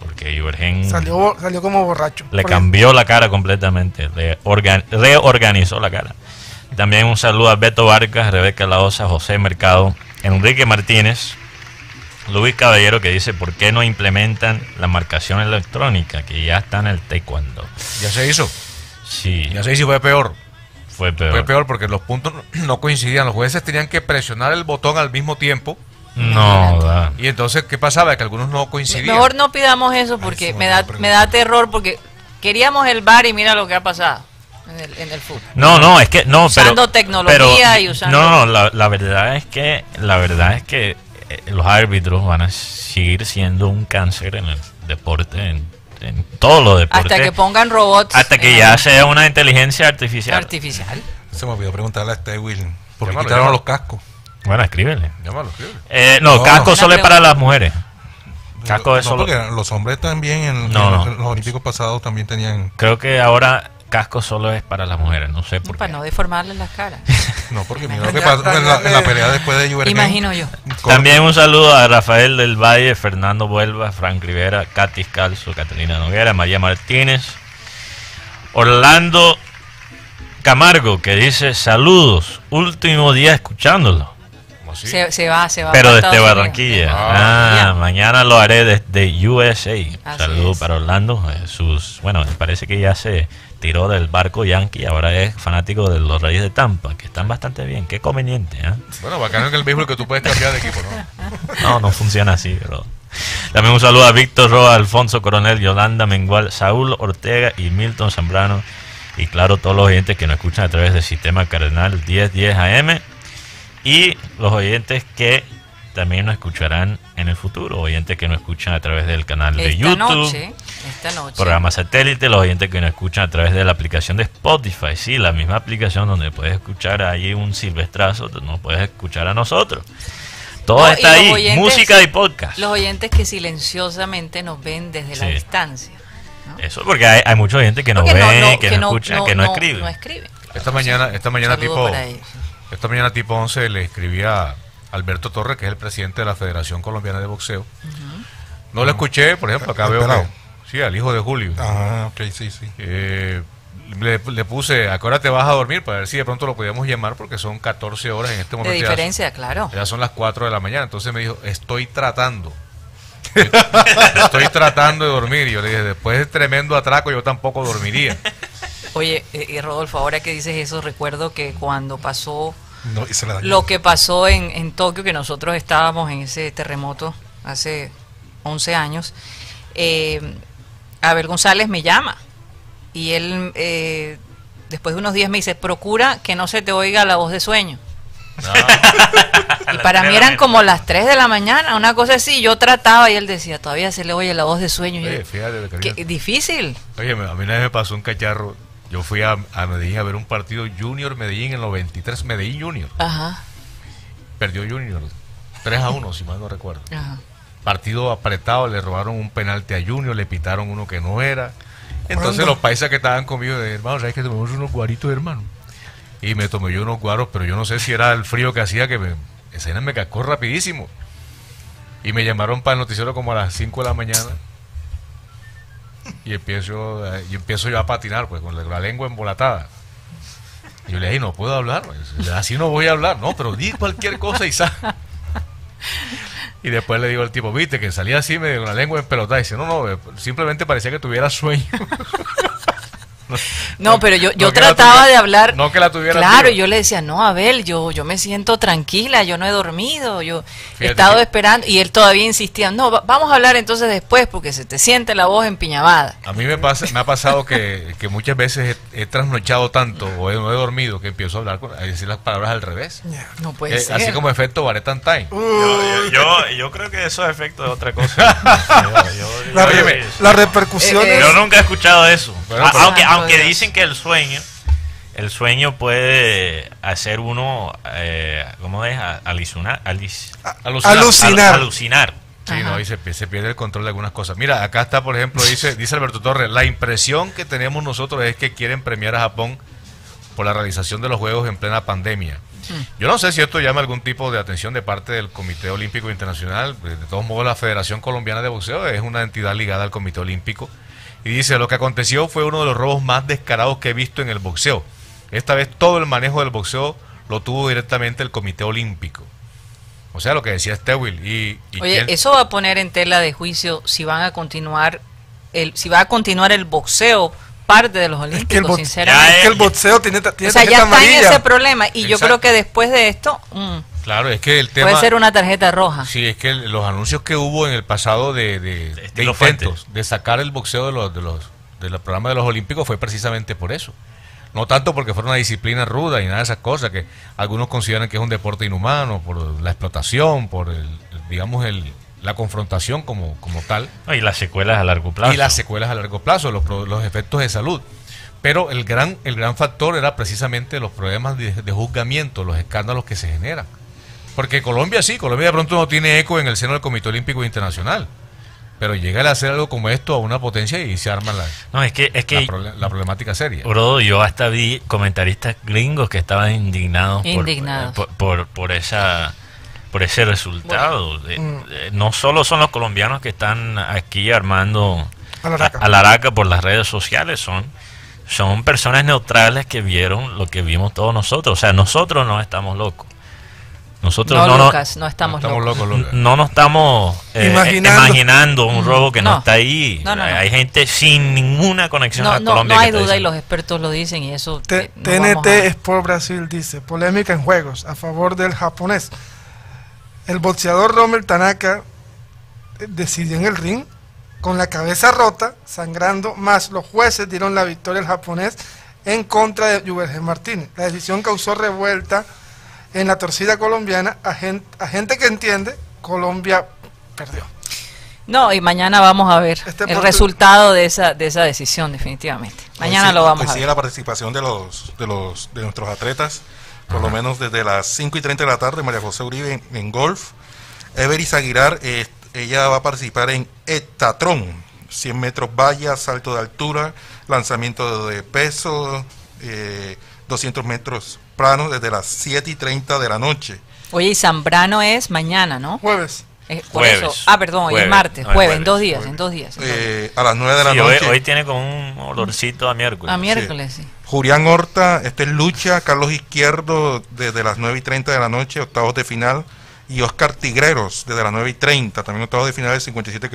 Porque Yuberjen salió como borracho. Le cambió la cara completamente, le reorganizó la cara. También un saludo a Beto Vargas, Rebeca Laosa, José Mercado, Enrique Martínez, Luis Caballero, que dice: ¿por qué no implementan la marcación electrónica que ya está en el taekwondo? Ya se hizo. Sí. Ya se hizo y fue peor. Fue peor porque los puntos no coincidían. Los jueces tenían que presionar el botón al mismo tiempo. No, da. Y entonces, ¿qué pasaba? Que algunos no coincidían. Mejor no pidamos eso porque me da terror, porque queríamos el VAR y mira lo que ha pasado en el fútbol. No, es que no, usando tecnología y usando. No, la verdad es que los árbitros van a seguir siendo un cáncer en el deporte. En todos los deportes. Hasta que pongan robots. Hasta que ya sea una inteligencia artificial. Se me olvidó preguntarle a Estewil ¿por qué quitaron los cascos? Bueno, escríbele. Llámalo. No, cascos solo es para las mujeres. Cascos es solo. Los hombres también en los olímpicos pasados también tenían. Creo que ahora cascos solo es para las mujeres. No sé por qué. Para no deformarles las caras. No, porque mira lo que pasó en la pelea después de Yuberjen. Imagino yo. También un saludo a Rafael del Valle, Fernando Vuelva, Frank Rivera, Katis Calzo, Catalina Noguera, María Martínez, Orlando Camargo, que dice: saludos, último día escuchándolo. ¿Sí? Se va. Pero desde Barranquilla. Mañana lo haré desde USA. Saludos para Orlando. Bueno, me parece que ya se tiró del barco Yankee. Ahora es fanático de los Reyes de Tampa, que están bastante bien. Qué conveniente. Bueno, bacano que el béisbol que tú puedes cambiar de equipo, ¿no? No funciona así, bro. También un saludo a Víctor Roa, Alfonso Coronel, Yolanda Mengual, Saúl Ortega y Milton Zambrano. Y claro, todos los oyentes que nos escuchan a través del Sistema Cardenal 1010 AM. Y los oyentes que también nos escucharán en el futuro, oyentes que nos escuchan a través del canal de YouTube, esta noche. Programa Satélite, los oyentes que nos escuchan a través de la aplicación de Spotify, sí, la misma aplicación donde puedes escuchar ahí un silvestrazo, nos puedes escuchar a nosotros. Todo está ahí, oyentes, música y podcast. Los oyentes que silenciosamente nos ven desde la distancia, ¿no? Eso porque hay muchos oyentes que nos ven, que no escuchan, que no escriben. Esta mañana tipo 11 le escribí a Alberto Torres, que es el presidente de la Federación Colombiana de Boxeo. Uh-huh. No lo escuché, por ejemplo, acá veo al hijo de Julio. Ah, ok, sí. Le puse, ¿a qué hora te vas a dormir? Para ver si de pronto lo podíamos llamar, porque son 14 horas en este momento. De diferencia, claro. Ya son las 4 de la mañana, entonces me dijo, estoy tratando de dormir. Y yo le dije, después de tremendo atraco, yo tampoco dormiría. Oye, Rodolfo, ahora que dices eso, recuerdo que cuando pasó lo que pasó en Tokio, que nosotros estábamos en ese terremoto hace 11 años, Abel González me llama y él después de unos días me dice, procura que no se te oiga la voz de sueño. No. Y para mí eran como las 3 de la mañana, una cosa así, yo trataba y él decía, todavía se le oye la voz de sueño. Oye, fíjate, qué difícil. Oye, a mí una vez me pasó un cacharro. Yo fui a Medellín a ver un partido Junior Medellín en los 93, Medellín Junior. Ajá. Perdió Junior 3-1, si mal no recuerdo. Ajá. Partido apretado, le robaron un penalti a Junior, le pitaron uno que no era. Entonces los paisas que estaban conmigo, hermano, ¿sabes que tomamos unos guaritos, hermano? Y me tomé yo unos guaros, pero yo no sé si era el frío que hacía, que escena me cascó rapidísimo. Y me llamaron para el noticiero como a las 5 de la mañana. Y empiezo yo a patinar, pues, con la lengua embolatada. Y yo le dije, no puedo hablar, pues, así no voy a hablar, no, pero di cualquier cosa y sal. Y después le digo al tipo, viste, que salía así, me dio la lengua empelotada. Y dice, no, simplemente parecía que tuviera sueño. Pero yo trataba de hablar. No que la tuviera. Claro, yo le decía, no, Abel, yo me siento tranquila, yo no he dormido, yo he estado esperando. Y él todavía insistía, no, vamos a hablar entonces después, porque se te siente la voz empiñabada. A mí me ha pasado que muchas veces he trasnochado tanto o no he dormido, que empiezo a hablar, a decir las palabras al revés. No puede ser. Así como efecto Baretan Time. Yo creo que eso es efecto de otra cosa. Las repercusiones. Yo nunca he escuchado eso. Bueno, aunque dicen dicen que el sueño puede hacer uno, ¿cómo es? Alucinar. Sí, no, y se pierde el control de algunas cosas. Mira, acá está, por ejemplo, dice Alberto Torres, la impresión que tenemos nosotros es que quieren premiar a Japón por la realización de los Juegos en plena pandemia. Yo no sé si esto llama algún tipo de atención de parte del Comité Olímpico Internacional. De todos modos, la Federación Colombiana de Boxeo es una entidad ligada al Comité Olímpico. Y dice, lo que aconteció fue uno de los robos más descarados que he visto en el boxeo. Esta vez todo el manejo del boxeo lo tuvo directamente el Comité Olímpico. O sea, lo que decía Estewil. Oye, eso va a poner en tela de juicio si van a continuar el boxeo parte de los olímpicos, sinceramente. Es que el boxeo tiene o sea, ya está amarilla en ese problema, y yo creo que después de esto claro, es que el tema puede ser una tarjeta roja. Sí, es que los anuncios que hubo en el pasado de intentos de sacar el boxeo de los programas de los olímpicos fue precisamente por eso. No tanto porque fuera una disciplina ruda y nada de esas cosas que algunos consideran que es un deporte inhumano por la explotación, por la confrontación como tal. Y las secuelas a largo plazo. Los efectos de salud. Pero el gran factor era precisamente los problemas de juzgamiento, los escándalos que se generan. Porque Colombia de pronto no tiene eco en el seno del Comité Olímpico Internacional. Pero llega a hacer algo como esto a una potencia y se arma la problemática seria. Bro, yo hasta vi comentaristas gringos que estaban indignados. Por ese resultado. Bueno, no solo son los colombianos que están aquí armando a la araca por las redes sociales, son personas neutrales que vieron lo que vimos todos nosotros. O sea, nosotros no estamos locos. Nosotros no estamos locos. No nos estamos imaginando un robo que no está ahí. Hay gente sin ninguna conexión a Colombia. No hay duda, y los expertos lo dicen, y eso. TNT Sport Brasil dice: polémica en juegos a favor del japonés. El boxeador Ryomei Tanaka decidió en el ring con la cabeza rota, sangrando, más los jueces dieron la victoria al japonés en contra de Yuberjen Martínez. La decisión causó revuelta en la torcida colombiana. A gente que entiende, Colombia perdió. No, y mañana vamos a ver el resultado de esa decisión, definitivamente. Mañana lo vamos a ver. Sigue la participación de nuestros atletas. Por lo menos desde las 5:30 de la tarde, María José Uribe en golf. Everis Aguilar, ella va a participar en heptatlón, 100 metros vallas, salto de altura, lanzamiento de peso, 200 metros planos, desde las 7:30 de la noche. Oye, y Zambrano es mañana, ¿no? Jueves. Perdón, hoy es martes, jueves. En dos días. A las 9 de la noche. Hoy tiene como un olorcito a miércoles. Sí. Julián Horta, es lucha. Carlos Izquierdo, desde las 9:30 de la noche, octavos de final. Y Oscar Tigreros, desde las 9:30, también octavos de final de 57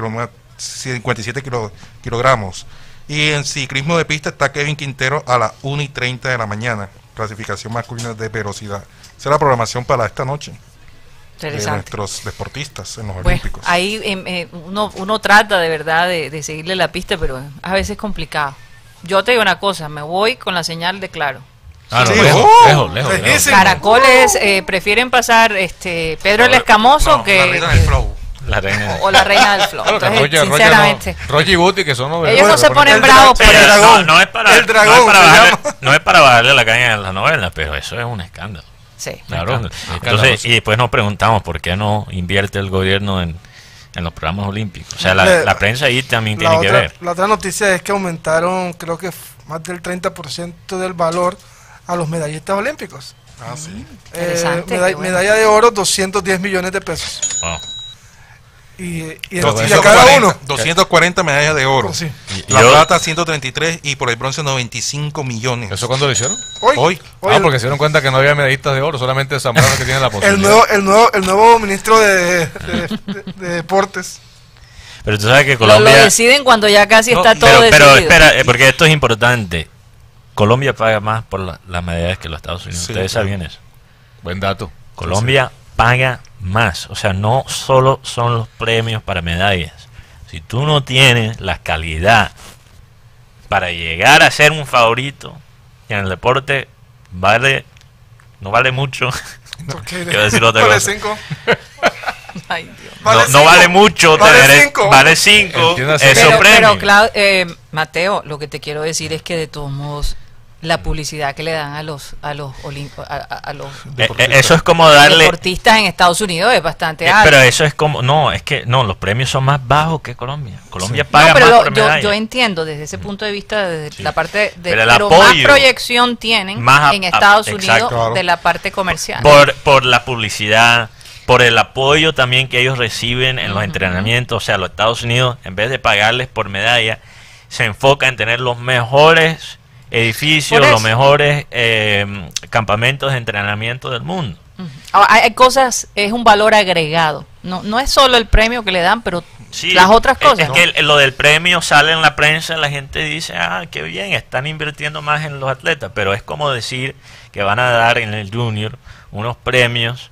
kilogramos. Y en ciclismo de pista está Kevin Quintero a las 1:30 de la mañana. Clasificación masculina de velocidad. Esa es la programación para esta noche de nuestros deportistas en los olímpicos. Ahí uno trata de verdad de seguirle la pista, pero a veces es complicado. Yo te digo una cosa, me voy con la señal de Claro. Lejos. Caracoles prefieren pasar Pedro el Escamoso que la reina del flow. La reina del flow. Entonces, sinceramente, Roger y Buti, que son novelas. Ellos no se ponen bravos por el dragón. No es para bajarle la caña en las novelas, pero eso es un escándalo. Sí, claro. Entonces, y después nos preguntamos por qué no invierte el gobierno en los programas olímpicos. O sea, la prensa ahí también tiene que ver. La otra noticia es que aumentaron, creo que más del 30% del valor a los medallistas olímpicos. Ah, sí. Medalla de oro, 210 millones de pesos. Wow. Y a cada uno 240 medallas de oro, sí. La plata 133 y por el bronce 95 millones. ¿Eso cuándo lo hicieron? Hoy. Porque se dieron cuenta que no había medallistas de oro, solamente Zambrano que tiene la posibilidad. El nuevo ministro de Deportes. Pero tú sabes que Colombia lo deciden cuando ya casi está todo decidido. Pero espera, porque esto es importante. Colombia paga más por las medallas que los Estados Unidos. Sí, ustedes saben eso. Buen dato. Colombia paga más, o sea, no solo son los premios para medallas. Si tú no tienes la calidad para llegar a ser un favorito en el deporte, no vale mucho. Quiero decir otra cosa. Ay, Dios. Vale, no vale mucho, vale 5. Eso premio. Pero Mateo, lo que te quiero decir es que de todos modos la publicidad que le dan a los deportistas. Eso es como darle deportistas en Estados Unidos es bastante alto. Pero eso es como los premios son más bajos que Colombia. Colombia paga más por medalla. Yo entiendo desde ese punto de vista desde la parte de pero más proyección tienen más en Estados Unidos de la parte comercial. Por la publicidad, por el apoyo también que ellos reciben en los entrenamientos, o sea, los Estados Unidos en vez de pagarles por medalla se enfoca en tener los mejores edificios, los mejores campamentos de entrenamiento del mundo. Hay cosas, es un valor agregado. No es solo el premio que le dan, pero sí, las otras cosas. Es que lo del premio sale en la prensa, la gente dice, ah, qué bien, están invirtiendo más en los atletas, pero es como decir que van a dar en el Junior unos premios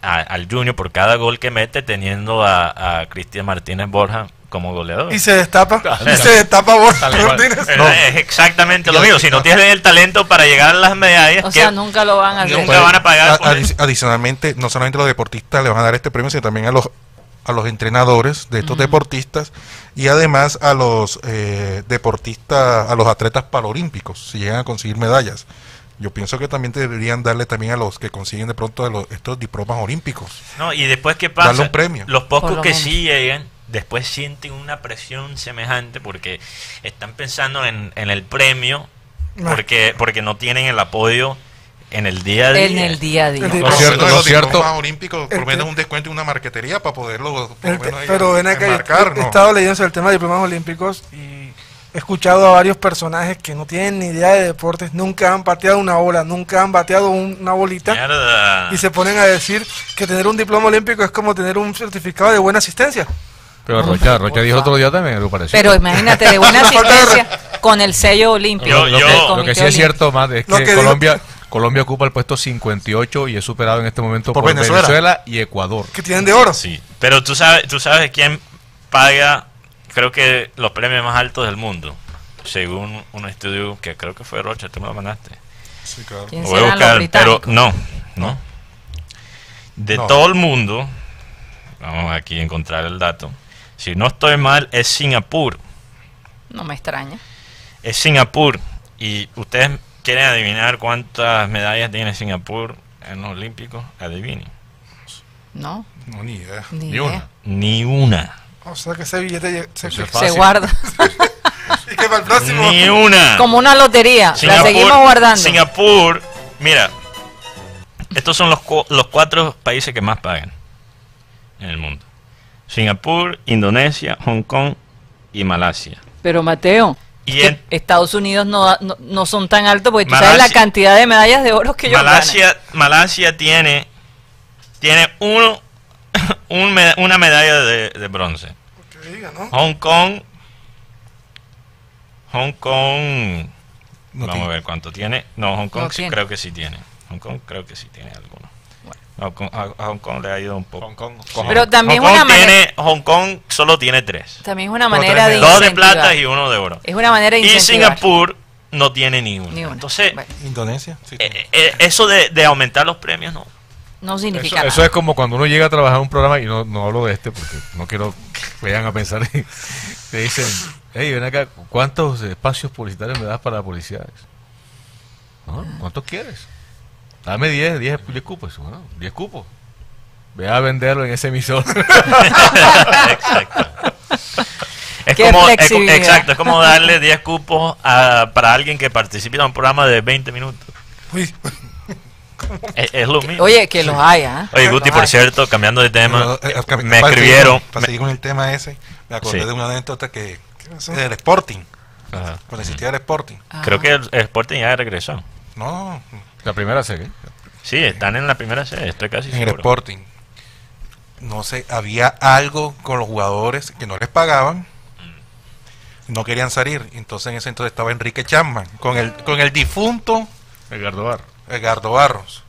al Junior por cada gol que mete, teniendo a Cristian Martínez Borja como goleador. Y se destapa. Claro. Y se destapa Borja Martínez. No. Es exactamente lo mismo. Si no tienes el talento para llegar a las medallas, o sea, nunca lo van a hacer. Nunca van a pagar. Adicionalmente, no solamente los deportistas le van a dar este premio, sino también a los entrenadores de estos deportistas y además a los deportistas, a los atletas paralímpicos, si llegan a conseguir medallas. Yo pienso que también deberían darle también a los que consiguen de pronto estos diplomas olímpicos. No, y después ¿qué pasa? Darle un premio. Los pocos que sí llegan, después sienten una presión semejante porque están pensando en el premio, porque no tienen el apoyo en el día a día. En el día a día. Lo cierto, los olímpicos por lo menos un descuento y una marquetería para poderlo enmarcar. He estado leyendo sobre el tema de diplomas olímpicos y he escuchado a varios personajes que no tienen ni idea de deportes, nunca han pateado una bola, nunca han bateado una bolita. Mierda. Y se ponen a decir que tener un diploma olímpico es como tener un certificado de buena asistencia. Pero Rocha dijo otro día también algo parecido. Pero imagínate, de buena asistencia con el sello olímpico. Lo que sí es cierto, Matt, es que Colombia ocupa el puesto 58 y es superado en este momento por Venezuela y Ecuador. Que tienen de oro. Sí, pero tú sabes quién paga... Creo que los premios más altos del mundo, según un estudio que creo que fue Rocha, tú me lo mandaste. Sí, claro. Lo voy a buscar, pero no. Todo el mundo, vamos aquí a encontrar el dato. Si no estoy mal, es Singapur. No me extraña. Es Singapur. Y ustedes quieren adivinar cuántas medallas tiene Singapur en los Olímpicos, adivinen. No. No, ni idea. Ni una. O sea que ese billete se guarda. ¿Y que para el próximo? Ni una. Como una lotería. Singapur, la seguimos guardando. Singapur, mira, estos son los cuatro países que más pagan en el mundo: Singapur, Indonesia, Hong Kong y Malasia. Pero Mateo, y Estados Unidos no son tan altos porque tú sabes la cantidad de medallas de oro que ellos ganan. Malasia tiene una medalla de bronce. Hong Kong no vamos a ver cuánto tiene. No, Hong Kong creo que sí tiene. Hong Kong creo que sí tiene alguno. Bueno. A Hong Kong le ha ido un poco. Pero también Hong Kong solo tiene 3. También es una manera de 2 de plata y 1 de oro. Es una manera de incentivar. Y Singapur no tiene ni una. Entonces, bueno. Indonesia. Sí, eso de aumentar los premios no significa nada. Eso es como cuando uno llega a trabajar en un programa, y no hablo de este porque no quiero que vayan a pensar, te dicen, hey, ven acá, ¿cuántos espacios publicitarios me das para publicidades? ¿No? ¿Cuántos quieres? Dame 10 cupos. Bueno, 10 cupos. Ve a venderlo en ese emisor. Exacto. Es como darle 10 cupos para alguien que participe en un programa de 20 minutos. Uy. Es lo mismo. Oye, que los haya. Oye, Guti, por cierto, cambiando de tema, me escribieron. Para seguir con el tema ese, me acordé de una anécdota que del Sporting. Ajá. Cuando existía el Sporting. Ajá. Creo que el Sporting ya regresó. No. La primera serie. Sí, están en la primera serie, estoy casi seguro. En el Sporting. No sé, había algo con los jugadores que no les pagaban. No querían salir. Entonces en ese entonces estaba Enrique Chapman con el difunto Edgardo Barros.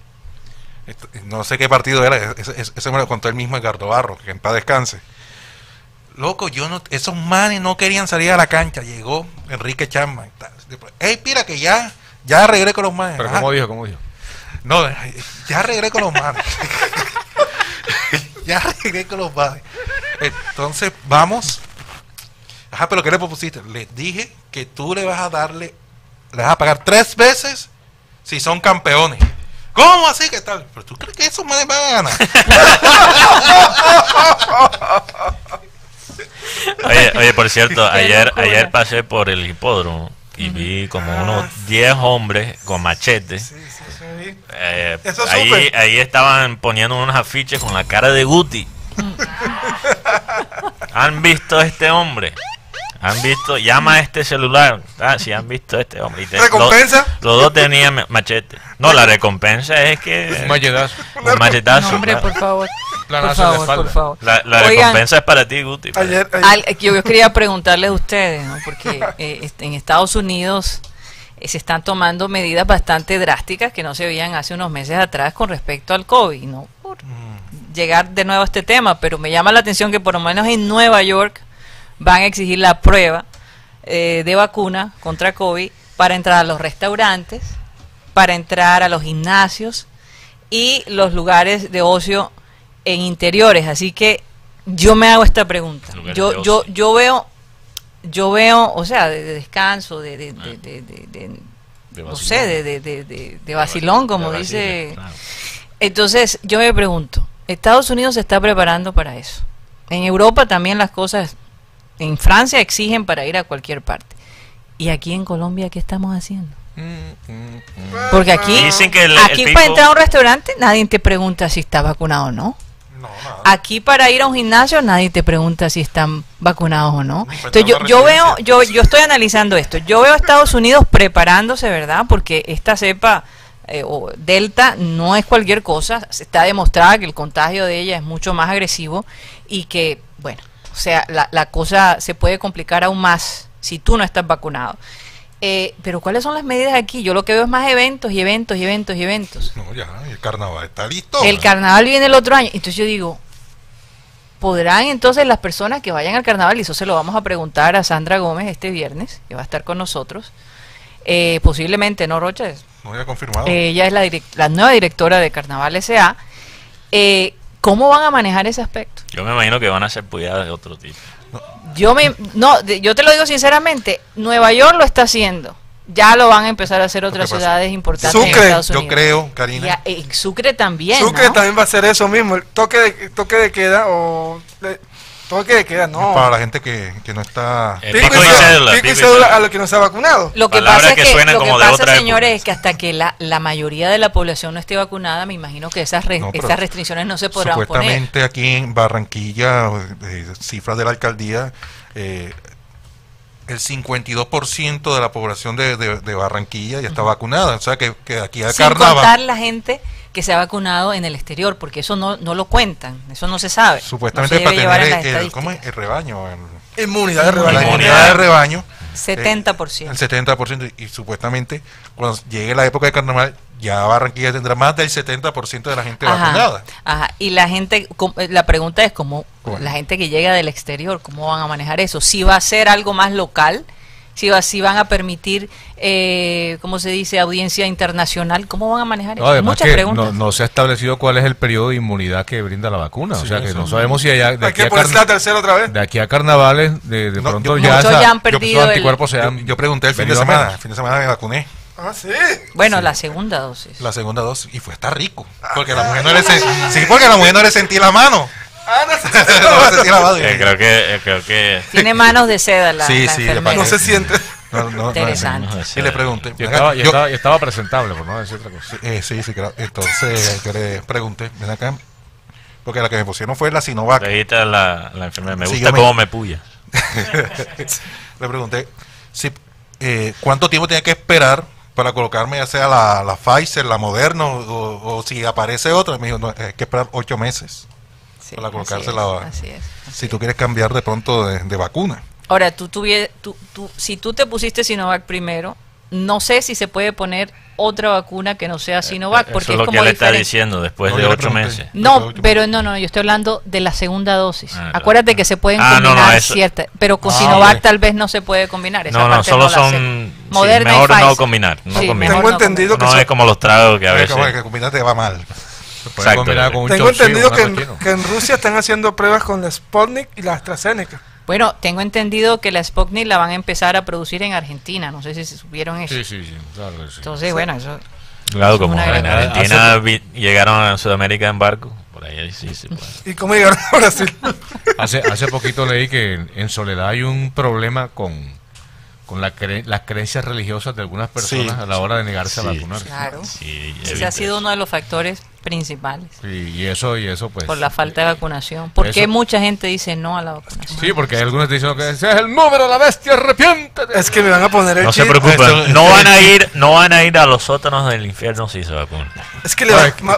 No sé qué partido era, ese me lo contó el mismo Edgardo Barros, que en paz descanse. Loco, esos manes no querían salir a la cancha. Llegó Enrique Chapman. Ey, pira que ya arreglé con los manes. Pero ¿cómo dijo? No, ya arreglé con los manes. Ya arreglé con los bajes. Entonces, vamos. Ajá, pero ¿qué le propusiste? Les dije que tú le vas a darle, le vas a pagar 3 veces si son campeones. ¿Cómo así? ¿Qué tal? ¿Pero tú crees que esos manes van a ganar? Oye, por cierto, ayer pasé por el hipódromo y vi como unos 10 hombres con machetes. Sí. Ahí estaban poniendo unos afiches con la cara de Guti. ¿Han visto a este hombre? ¿Han visto? Llama a este celular. Ah, sí, han visto a este hombre. ¿Recompensa? Los dos tenían machete. No, la recompensa es que... un machetazo. Un machetazo. No, hombre, por favor. Por favor, por favor. La recompensa es para ti, Guti. Yo quería preguntarles a ustedes, ¿no? Porque en Estados Unidos se están tomando medidas bastante drásticas que no se veían hace unos meses atrás con respecto al COVID, ¿no? Por llegar de nuevo a este tema, pero me llama la atención que por lo menos en Nueva York van a exigir la prueba de vacuna contra COVID para entrar a los restaurantes, para entrar a los gimnasios y los lugares de ocio en interiores. Así que yo me hago esta pregunta. Yo veo, o sea, de descanso, de no sé, de vacilón, como dice. Claro. Entonces, yo me pregunto, Estados Unidos se está preparando para eso. En Europa también las cosas... en Francia exigen para ir a cualquier parte. ¿Y aquí en Colombia qué estamos haciendo? Porque aquí, dicen que aquí para entrar a un restaurante nadie te pregunta si estás vacunado o no. Aquí para ir a un gimnasio nadie te pregunta si están vacunados o no. Entonces yo estoy analizando esto. Yo veo a Estados Unidos preparándose, ¿verdad? Porque esta cepa o Delta no es cualquier cosa. Se está demostrada que el contagio de ella es mucho más agresivo y que, bueno, o sea, la cosa se puede complicar aún más si tú no estás vacunado. Pero ¿cuáles son las medidas aquí? Yo lo que veo es más eventos. No, ya, el carnaval está listo. El carnaval viene el otro año. Entonces yo digo, ¿podrán entonces las personas que vayan al carnaval? Y eso se lo vamos a preguntar a Sandra Gómez este viernes, que va a estar con nosotros. Posiblemente, ¿no, Rocha? No, ya confirmado. Ella es la nueva directora de Carnaval S.A. ¿Cómo van a manejar ese aspecto? Yo me imagino que van a hacer cuidadas de otro tipo. Yo te lo digo sinceramente, Nueva York lo está haciendo. Ya lo van a empezar a hacer otras ciudades importantes. Sucre, en Estados Unidos. Yo creo, Karina. Y Sucre también. Sucre, ¿no? También va a hacer eso mismo, el toque de queda o... no. Para la gente que no está... pico y cédula a los que no se ha vacunado. Lo que pasa, señores, es que hasta que la mayoría de la población no esté vacunada, me imagino que esas restricciones no se podrán supuestamente poner. Supuestamente aquí en Barranquilla, cifras de la alcaldía, el 52% de la población de Barranquilla ya está vacunada. O sea, que aquí a carnaval... Sin contar la gente que se ha vacunado en el exterior, porque eso no lo cuentan, eso no se sabe. Supuestamente no se debe para tener el rebaño. Inmunidad de rebaño. La inmunidad de rebaño. 70%. El 70%, y supuestamente cuando llegue la época de carnaval, ya Barranquilla tendrá más del 70% de la gente vacunada. Ajá, y la gente, la pregunta es ¿cómo la gente que llega del exterior, cómo van a manejar eso? Si va a ser algo más local, si van a permitir, ¿cómo se dice?, audiencia internacional, ¿cómo van a manejar eso? Además, muchas preguntas. No se ha establecido cuál es el periodo de inmunidad que brinda la vacuna, sí, o sea que no sabemos si allá... De aquí a carnavales, de no, pronto yo, ya, esa, ya han perdido anticuerpos yo pregunté el fin de semana me vacuné. Ah, sí. Bueno, sí. La segunda dosis. La segunda dosis, y fue estar rico, porque la mujer no le sentí la mano. Ah, no sé si la va bien. Creo que tiene manos de seda la enfermera. No se siente. No, interesante. Y le pregunté. Yo estaba presentable, por no decir otra cosa. Sí, claro. Entonces yo le pregunté, ven acá, porque la que me pusieron fue la Sinovac. Ahí está la enfermera. Me gusta cómo me puya. Le pregunté cuánto tiempo tenía que esperar para colocarme, ya sea la Pfizer, la Moderna o si aparece otra. Me dijo, no, hay que esperar 8 meses. Para colocársela. Así es. Si tú quieres cambiar de pronto de vacuna. Ahora, si tú te pusiste Sinovac primero, no sé si se puede poner otra vacuna que no sea Sinovac. Porque eso es lo que él está diciendo después de 8 meses. No, pero no, yo estoy hablando de la segunda dosis. Acuérdate que se pueden combinar ciertas, pero con Sinovac tal vez no se puede combinar. No, solo son Moderna y Pfizer. Mejor no combinar. Tengo entendido que no es como los tragos que a veces. Que combinar te va mal. Se puede combinar con un tengo entendido que en Rusia están haciendo pruebas con la Sputnik y la AstraZeneca. Bueno, tengo entendido que la Sputnik la van a empezar a producir en Argentina. No sé si se supieron eso. Sí, sí, sí. Claro, sí. Entonces, sí. Bueno, eso... Claro, como en Argentina llegaron a Sudamérica en barco. Por ahí sí se puede. ¿Y cómo llegaron a Brasil? Hace poquito leí que en Soledad hay un problema con las creencias religiosas de algunas personas, sí, a la hora de negarse, sí, a vacunarse. Claro. Sí, ese ha sido uno de los factores principales. Sí, y eso pues... Por la falta de vacunación. Porque mucha gente dice no a la vacunación. Sí, porque hay algunos que dicen que ese es el número de la bestia, arrepiéntete. Es que me van a poner el chip. No se preocupen, no van a ir a los sótanos del infierno si se vacunan. Es que le van a...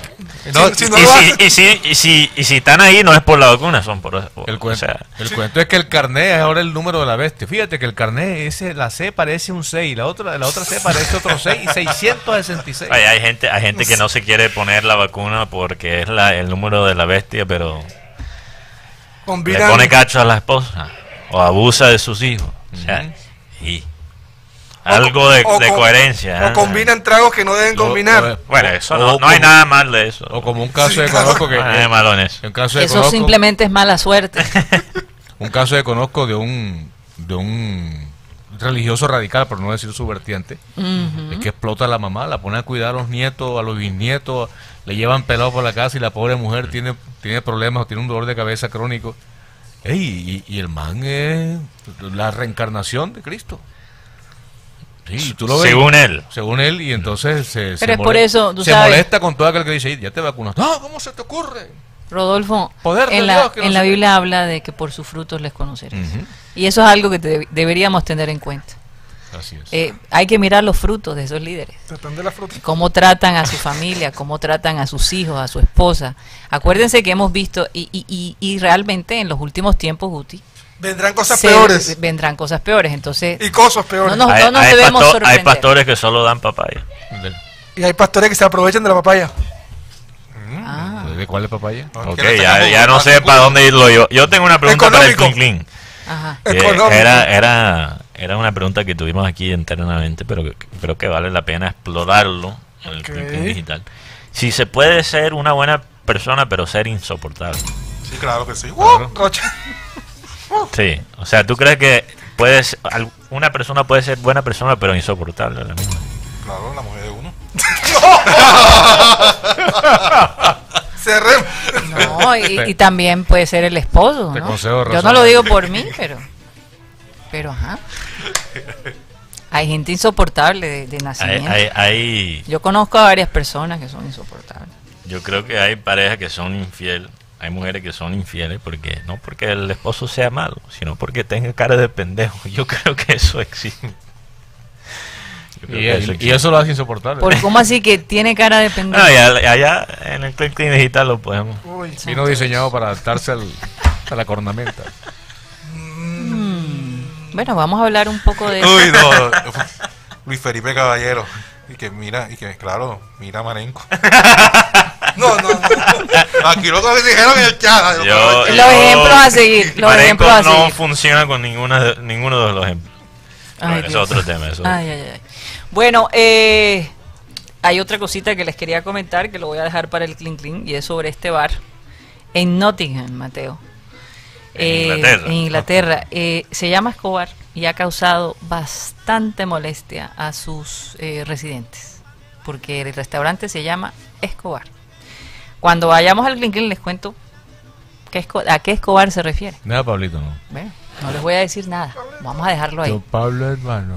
Y si están ahí no es por la vacuna, son por el cuento. O sea, el cuento es que el carnet es ahora el número de la bestia. Fíjate que el carnet, la C parece un 6, la otra C parece otro 6 y 666. Hay gente que no se quiere poner la vacuna porque es el número de la bestia, pero le pone cacho a la esposa o abusa de sus hijos. O sea, y algo de coherencia. O combinan tragos que no deben combinar. Bueno, eso no hay nada mal de eso. O como un caso de conozco que... Eso simplemente es mala suerte. Un caso de conozco de un religioso radical, por no decir su vertiente, es que explota a la mamá, la pone a cuidar a los nietos, a los bisnietos, le llevan pelado por la casa y la pobre mujer tiene problemas o tiene un dolor de cabeza crónico. Y el man es la reencarnación de Cristo. Sí, tú lo ves, según él, y entonces se molesta con todo aquel que dice, ya te vacunas. No, ¿cómo se te ocurre? Rodolfo, en la Biblia habla de que por sus frutos les conocerás. Y eso es algo que deberíamos tener en cuenta. Así es. Hay que mirar los frutos de esos líderes. Cómo tratan a su familia, cómo tratan a sus hijos, a su esposa. Acuérdense que hemos visto, y realmente en los últimos tiempos, Guti, vendrán cosas peores. Vendrán cosas peores, entonces... Y cosas peores. No nos debemos sorprender. Hay pastores que solo dan papaya. Y hay pastores que se aprovechan de la papaya. ¿De cuál es papaya? Ok, ya no sé para dónde irlo yo. Yo tengo una pregunta para el Clean. Ajá. Era una pregunta que tuvimos aquí internamente, pero creo que vale la pena explorarlo en el Clean digital. Si se puede ser una buena persona, pero ser insoportable. Sí, claro que sí. Sí, o sea, ¿tú crees que una persona puede ser buena persona, pero insoportable a la misma? Claro, la mujer de uno. No, y también puede ser el esposo, ¿no? Yo no lo digo por mí, pero ajá. Hay gente insoportable de nacimiento. Yo conozco a varias personas que son insoportables. Yo creo que hay parejas que son infieles. Hay mujeres que son infieles porque no porque el esposo sea malo, sino porque tenga cara de pendejo. Yo creo que eso existe. Y eso lo hace insoportable. ¿Por cómo así que tiene cara de pendejo? No, allá en el Click digital lo podemos. Vino diseñado para adaptarse a la cornamenta. Bueno, vamos a hablar un poco de... Uy, no. Luis Felipe Caballero. Y que claro, mira Marenco. No. Aquí lo que dijeron en el chat. Los ejemplos a seguir. Marenco no funciona con ninguno de los ejemplos. Bueno, es otro tema. Eso. Bueno, hay otra cosita que les quería comentar que lo voy a dejar para el Clean Clean, y es sobre este bar en Nottingham, Mateo. En Inglaterra. Se llama Escobar y ha causado bastante molestia a sus residentes, porque el restaurante se llama Escobar. Cuando vayamos al Clean Clean les cuento a qué Escobar se refiere. Nada, Pablito, no. Bueno, no les voy a decir nada. Vamos a dejarlo ahí. Yo, Pablo, hermano.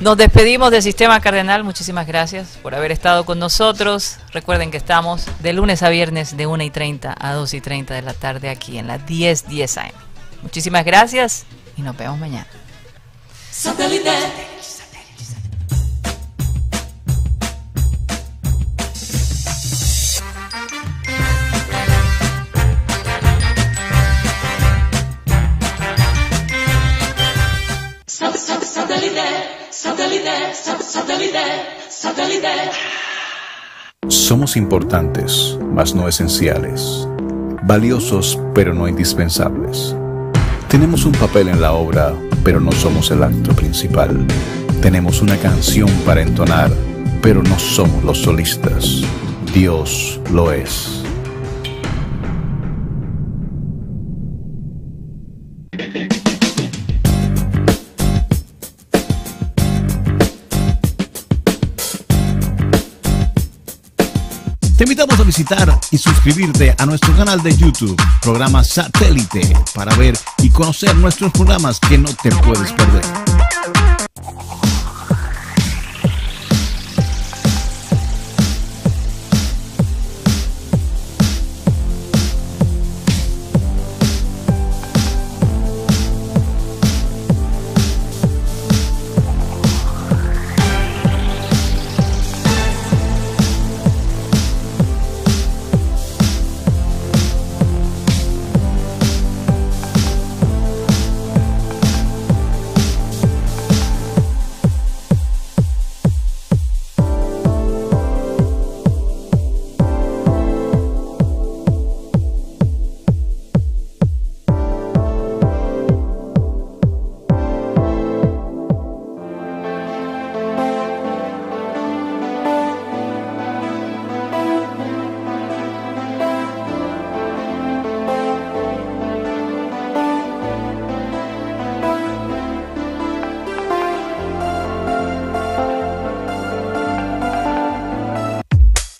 Nos despedimos del Sistema Cardenal. Muchísimas gracias por haber estado con nosotros. Recuerden que estamos de lunes a viernes de 1:30 a 2:30 de la tarde aquí en la 10:10 AM. Muchísimas gracias y nos vemos mañana. Satélite. Somos importantes, mas no esenciales. Valiosos, pero no indispensables. Tenemos un papel en la obra, pero no somos el acto principal. Tenemos una canción para entonar, pero no somos los solistas. Dios lo es. Te invitamos a visitar y suscribirte a nuestro canal de YouTube, Programa Satélite, para ver y conocer nuestros programas que no te puedes perder.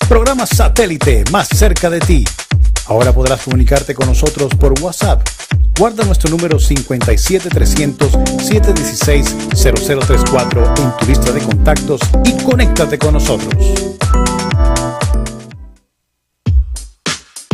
Programa Satélite, más cerca de ti. Ahora podrás comunicarte con nosotros por WhatsApp. Guarda nuestro número 57300-716-0034 en tu lista de contactos y conéctate con nosotros.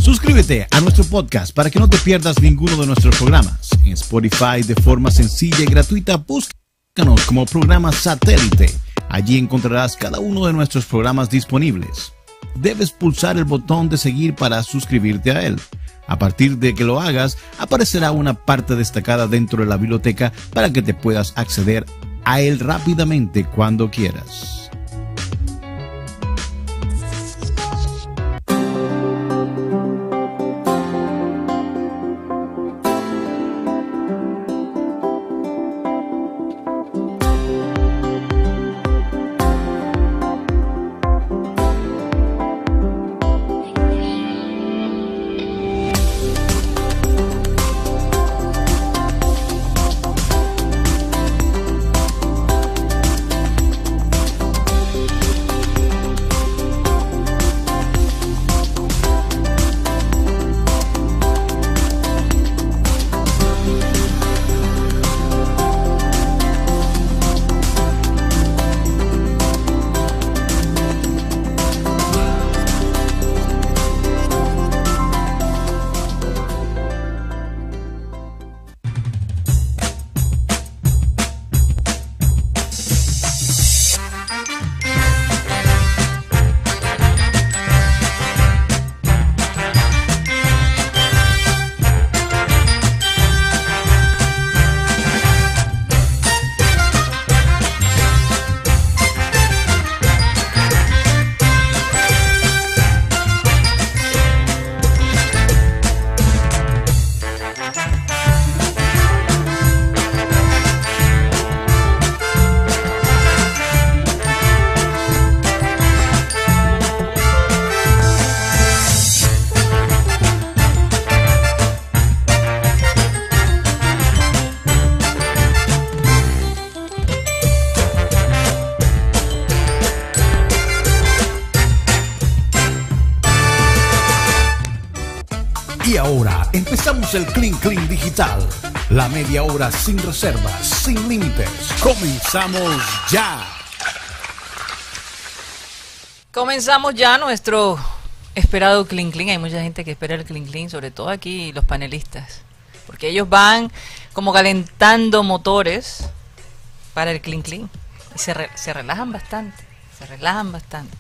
Suscríbete a nuestro podcast para que no te pierdas ninguno de nuestros programas. En Spotify, de forma sencilla y gratuita, búscanos como Programa Satélite. Allí encontrarás cada uno de nuestros programas disponibles. Debes pulsar el botón de seguir para suscribirte a él. A partir de que lo hagas, aparecerá una parte destacada dentro de la biblioteca para que te puedas acceder a él rápidamente cuando quieras. Empezamos el Clean Clean Digital, la media hora sin reservas, sin límites. ¡Comenzamos ya! Comenzamos ya nuestro esperado Clean Clean. Hay mucha gente que espera el Clean Clean, sobre todo aquí los panelistas, porque ellos van como calentando motores para el Clean Clean y se relajan bastante.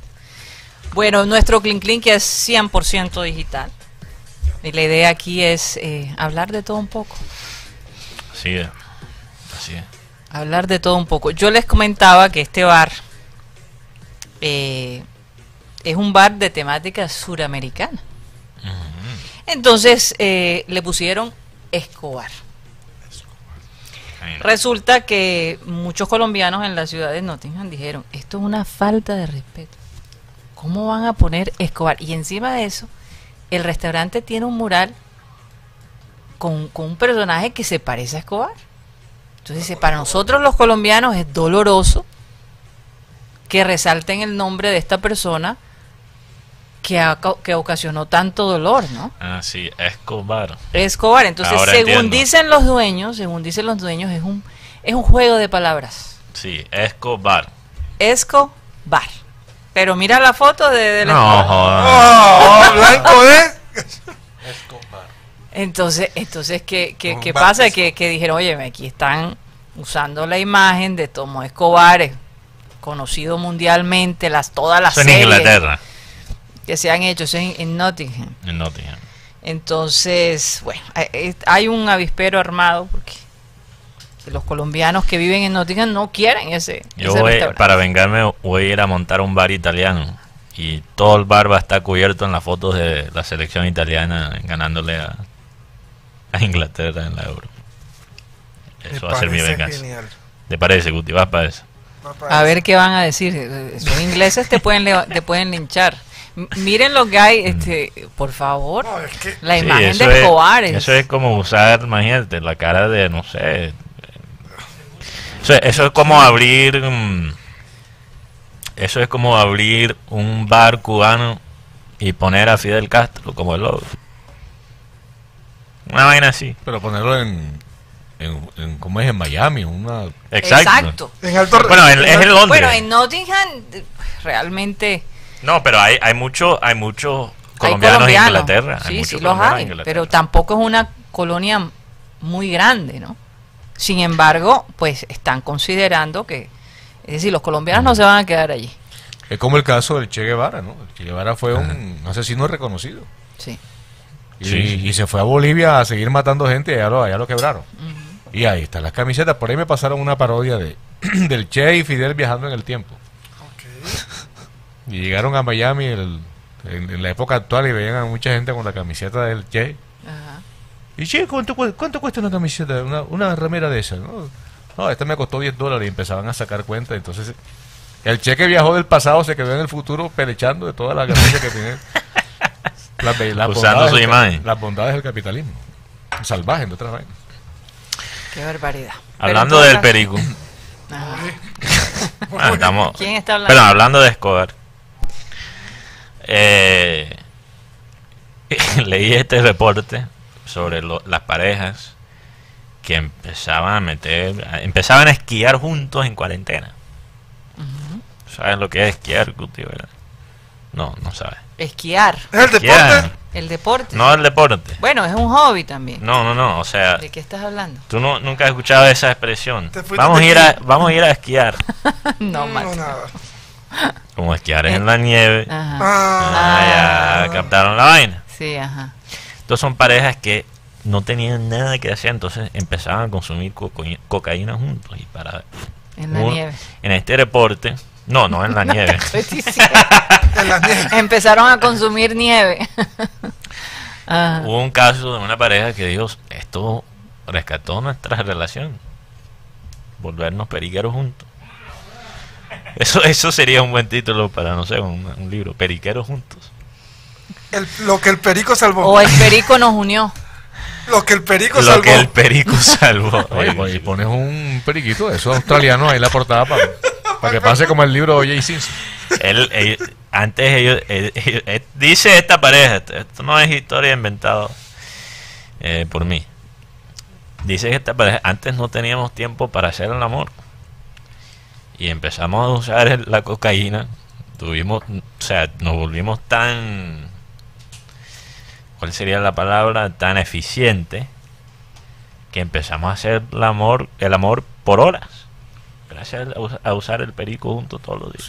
Bueno, nuestro Clean Clean, que es 100% digital. Y la idea aquí es hablar de todo un poco. Así es, así es. Hablar de todo un poco. Yo les comentaba que este bar es un bar de temática suramericana. Entonces le pusieron Escobar. Resulta que muchos colombianos en la ciudad de Nottingham dijeron, esto es una falta de respeto. ¿Cómo van a poner Escobar? Y encima de eso, el restaurante tiene un mural con un personaje que se parece a Escobar. Entonces dice, para nosotros los colombianos es doloroso que resalten el nombre de esta persona que ocasionó tanto dolor, ¿no? Ah, sí, Escobar. Escobar, entonces ahora según dicen los dueños, es un juego de palabras. Sí, Escobar. Escobar. Pero mira la foto de la... No, joder. Blanco, Escobar. Entonces ¿qué pasa? Que dijeron, oye, aquí están usando la imagen de Tomo Escobar, conocido mundialmente, todas las series en Inglaterra que se han hecho, en Nottingham. En Nottingham. Entonces, bueno, hay un avispero armado porque los colombianos que viven en Nottingham no quieren ese. Para vengarme voy a ir a montar un bar italiano y todo el bar va a estar cubierto en las fotos de la selección italiana ganándole a Inglaterra en la Euro. Eso va a ser mi venganza. Genial. ¿Te parece, Guti? Vas para eso. A ver qué van a decir. Los ingleses te pueden linchar. Miren los guys, por favor, no, es que... la imagen de Escobar. Eso es como usar, imagínate, la cara de, no sé. Eso es como abrir, un bar cubano y poner a Fidel Castro como el logo. Una vaina así. Pero ponerlo en ¿cómo es? En Miami. Exacto. Bueno, es en Londres. Bueno, en Nottingham realmente... No, pero hay muchos colombianos en Inglaterra. Sí, los hay, pero tampoco es una colonia muy grande, ¿no? Sin embargo, pues están considerando que... Es decir, los colombianos no se van a quedar allí. Es como el caso del Che Guevara, ¿no? El Che Guevara fue un asesino reconocido. Sí. Y se fue a Bolivia a seguir matando gente y allá lo quebraron. Uh-huh. Y ahí están las camisetas. Por ahí me pasaron una parodia del Che y Fidel viajando en el tiempo. Okay. Y llegaron a Miami en la época actual y veían a mucha gente con la camiseta del Che. Ajá. Y Che, ¿cuánto cuesta una camiseta, una remera de esas? No, esta me costó $10 y empezaban a sacar cuenta. Entonces, el Che que viajó del pasado se quedó en el futuro pelechando de toda la ganancia que tiene. Usando su imagen. Las bondades del capitalismo. Salvaje, de otras vainas. Qué barbaridad. Hablando del perico. ¿Quién está hablando? Pero hablando de Escobar. Leí este reporte sobre las parejas que empezaban a esquiar juntos en cuarentena. Uh-huh. ¿Sabes lo que es esquiar, Guti? ¿Verdad? No sabes. Esquiar. ¿El deporte? No, el deporte. Bueno, es un hobby también. No, o sea. ¿De qué estás hablando? Tú nunca has escuchado esa expresión. Vamos a ir a esquiar. No, nada. Como esquiar en la nieve. Ajá. Ya captaron la vaina. Sí, ajá. Entonces son parejas que no tenían nada que hacer, entonces empezaban a consumir cocaína juntos y para en la nieve. En este reporte, no en la nieve. En la nieve. Empezaron a consumir nieve. Hubo un caso de una pareja que dijo, esto rescató nuestra relación. Volvernos periqueros juntos. Eso sería un buen título para, no sé, un libro, Periqueros Juntos. Lo que el perico salvó. O el perico nos unió. Lo que el perico salvó. Lo que el perico salvó. Oye, y pones un periquito de esos australianos ahí en la portada para que pase como el libro de O.J. Simpson. Antes ellos, dice esta pareja, esto no es historia inventada por mí. Dice esta pareja, antes no teníamos tiempo para hacer el amor. Y empezamos a usar la cocaína, nos volvimos tan, ¿cuál sería la palabra? Tan eficiente que empezamos a hacer el amor por horas, gracias a usar el perico junto todos los días.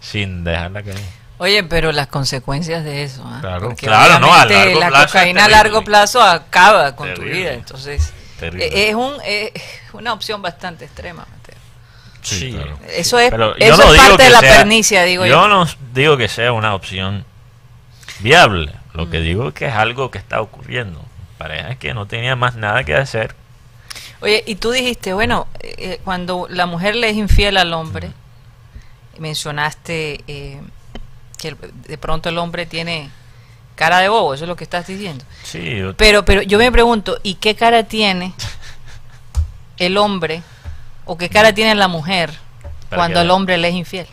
Sin dejarla caer. Oye, pero las consecuencias de eso, ¿eh? Claro, no, a largo plazo. La cocaína a largo plazo acaba con tu vida, entonces es una opción bastante extrema. Sí, claro. Eso es, pero eso es parte de la pernicia, digo yo. Yo no digo que sea una opción viable. Lo que digo es que es algo que está ocurriendo. Parejas que no tenían más nada que hacer. Oye, y tú dijiste, bueno, cuando la mujer le es infiel al hombre, mencionaste que de pronto el hombre tiene cara de bobo, eso es lo que estás diciendo. Sí, pero yo me pregunto, ¿y qué cara tiene el hombre o qué cara tiene la mujer cuando el hombre le es infiel?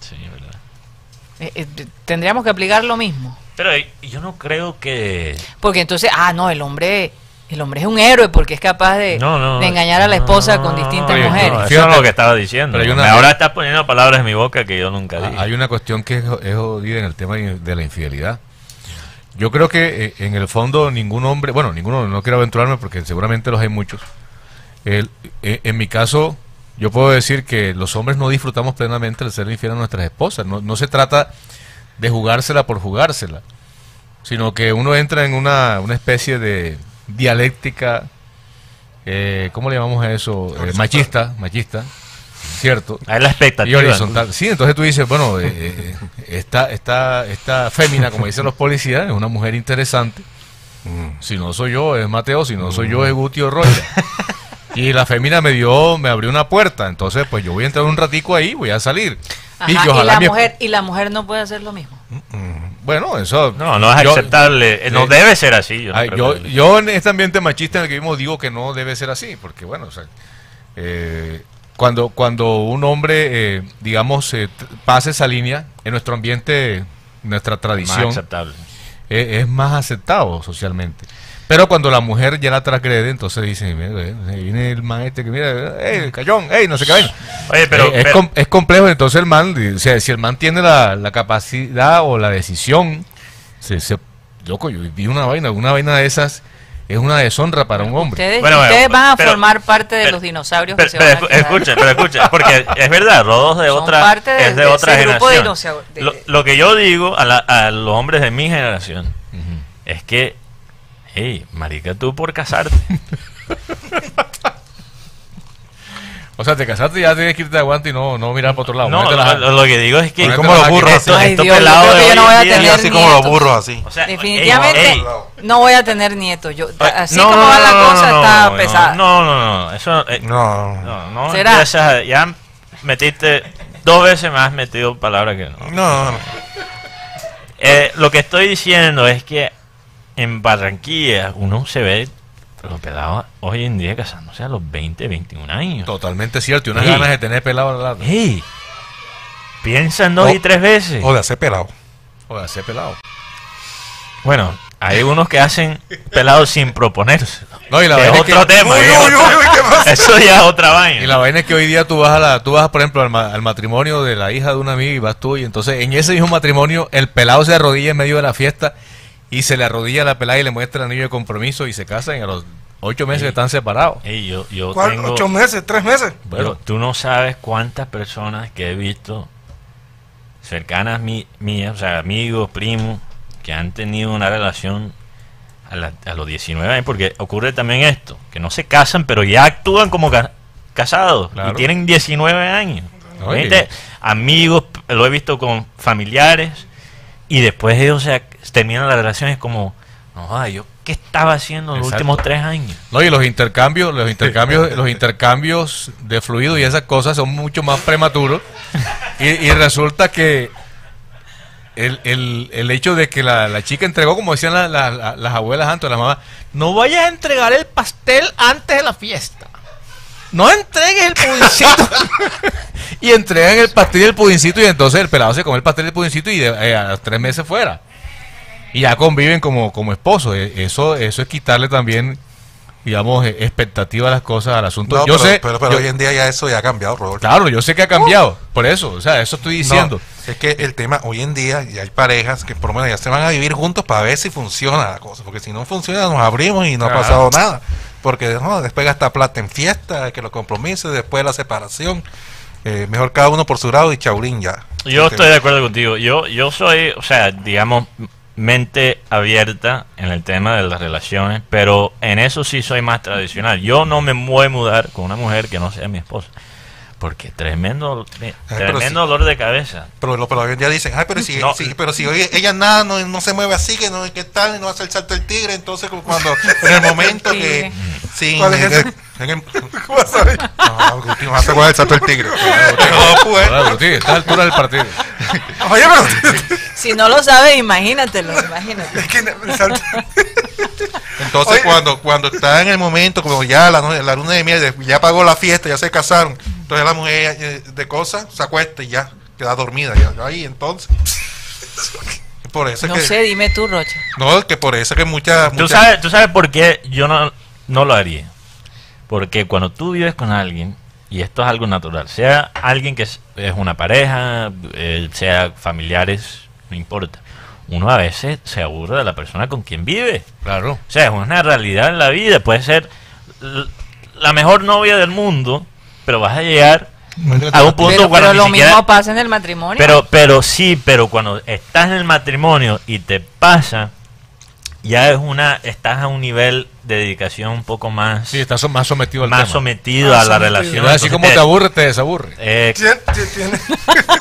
Sí, verdad. Tendríamos que aplicar lo mismo. Pero yo no creo que... Porque entonces, ah, no, el hombre es un héroe porque es capaz de engañar a la esposa con distintas mujeres. No, eso es lo que estaba diciendo. Pero ahora estás poniendo palabras en mi boca que yo nunca dije. Hay una cuestión que es jodida en el tema de la infidelidad. Yo creo que en el fondo ningún hombre, bueno, ninguno, no quiero aventurarme porque seguramente los hay muchos. En mi caso, yo puedo decir que los hombres no disfrutamos plenamente el ser infiel a nuestras esposas. No se trata de jugársela por jugársela, sino que uno entra en una especie de dialéctica, ¿cómo le llamamos a eso? Machista, ¿cierto? Es la expectativa. Y horizontal. Sí, entonces tú dices, bueno, esta fémina, como dicen los policías, es una mujer interesante. Si no soy yo, es Mateo, si no soy yo, es Guti o Roya. Y la fémina me abrió una puerta, entonces pues yo voy a entrar un ratico ahí, voy a salir. Ajá, y la mujer no puede hacer lo mismo. Bueno, eso... No es aceptable, no debe ser así. Yo en este ambiente machista en el que vivimos digo que no debe ser así, porque bueno, o sea, cuando un hombre, digamos, pasa esa línea, en nuestro ambiente, nuestra tradición, es más aceptado socialmente. Pero cuando la mujer ya la transgrede, entonces dicen, viene el man este que mira, el cayón, no sé qué vaina. Oye, pero es complejo, entonces el man, o sea, si el man tiene la capacidad o la decisión, loco, yo vi una vaina de esas, es una deshonra para un hombre. Ustedes van a formar parte de los dinosaurios que se van a quedar. Escuchen, porque es verdad, Rodos es de otra generación. Lo que yo digo a los hombres de mi generación es que, hey, marica, tú por casarte. O sea, te casaste y ya tienes que irte de aguante y no mirar para otro lado. No, lo que digo es que como los burros, estos pelados de hoy así como los burros así. O sea, definitivamente no voy a tener nietos. Yo así como va la cosa está pesada. No, eso no. ¿Será? Ya metiste dos veces más metido palabras que no. No. Lo que estoy diciendo es que en Barranquilla uno se ve los pelados hoy en día casándose a los 20, 21 años. Totalmente cierto, y unas ganas de tener pelado al lado. Ey, piensa en dos y tres veces. O de hacer pelado. Bueno, hay unos que hacen pelado sin proponerse. No, y la vaina es otro tema. Eso ya es otra vaina. Y la vaina es que hoy día tú vas por ejemplo, al matrimonio de la hija de una amiga y vas tú, y entonces en ese mismo matrimonio el pelado se arrodilla en medio de la fiesta. Y se le arrodilla la pelada y le muestra el anillo de compromiso y se casan y a los 8 meses están separados. ¿Cuál? 8 meses, 3 meses. Bueno, tú no sabes cuántas personas que he visto cercanas mías, o sea, amigos, primos, que han tenido una relación a los 19 años, porque ocurre también esto, que no se casan, pero ya actúan como casados, claro. Y tienen 19 años. No, amigos, lo he visto con familiares. Y después ellos terminan las relaciones como, yo qué estaba haciendo los últimos 3 años. No, y los intercambios de fluido y esas cosas son mucho más prematuros. Y resulta que el hecho de que la chica entregó, como decían las abuelas antes, las mamás, no vayas a entregar el pastel antes de la fiesta. No entregues el pudincito. Y entregan el pastel y el pudincito. Y entonces el pelado se come el pastel y el pudincito. Y a los 3 meses fuera. Y ya conviven como esposos. Eso es quitarle también, digamos, expectativa a las cosas, al asunto. No, pero hoy en día ya eso ya ha cambiado, Rodolfo. Claro, yo sé que ha cambiado. Por eso, o sea, eso estoy diciendo. No, es que el tema, hoy en día ya hay parejas que por lo menos ya se van a vivir juntos para ver si funciona la cosa. Porque si no funciona nos abrimos y no ha pasado nada. Porque después gasta plata en fiesta, que los compromisos, después la separación, mejor cada uno por su lado y chaurín ya. Yo estoy de acuerdo contigo, yo soy, o sea, digamos, mente abierta en el tema de las relaciones, pero en eso sí soy más tradicional. Yo no me voy a mudar con una mujer que no sea mi esposa, porque tremendo dolor de cabeza. Pero los peladores ya dicen, ay, pero si ella nada, no se mueve así, que tal, no hace el salto del tigre, entonces cuando en el momento que... Sí, ¿cuál es eso? ¿Cómo sabes? No, Guti, no hace el salto del tigre. No, pues. Guti, está a la altura del partido. Oye, pero... Si no lo sabes, imagínatelo, imagínate. Es que... Entonces, oye, cuando está en el momento, como ya la luna de miel, ya pagó la fiesta, ya se casaron, entonces la mujer de cosas se acuesta y ya, queda dormida. Ya ahí, entonces... Por eso no que, sé, dime tú, Rocha. No, que por eso que muchas... ¿Tú sabes por qué yo no lo haría? Porque cuando tú vives con alguien, y esto es algo natural, sea alguien que es una pareja, sea familiares, no importa, uno a veces se aburre de la persona con quien vive. Claro. O sea, es una realidad en la vida. Puede ser la mejor novia del mundo, pero vas a llegar... a un punto, pero lo siquiera, mismo pasa en el matrimonio. Pero cuando estás en el matrimonio y te pasa, ya estás a un nivel de dedicación un poco más. Sí, estás más sometido al tema. Sometido a la relación. Así como te aburre, te desaburre.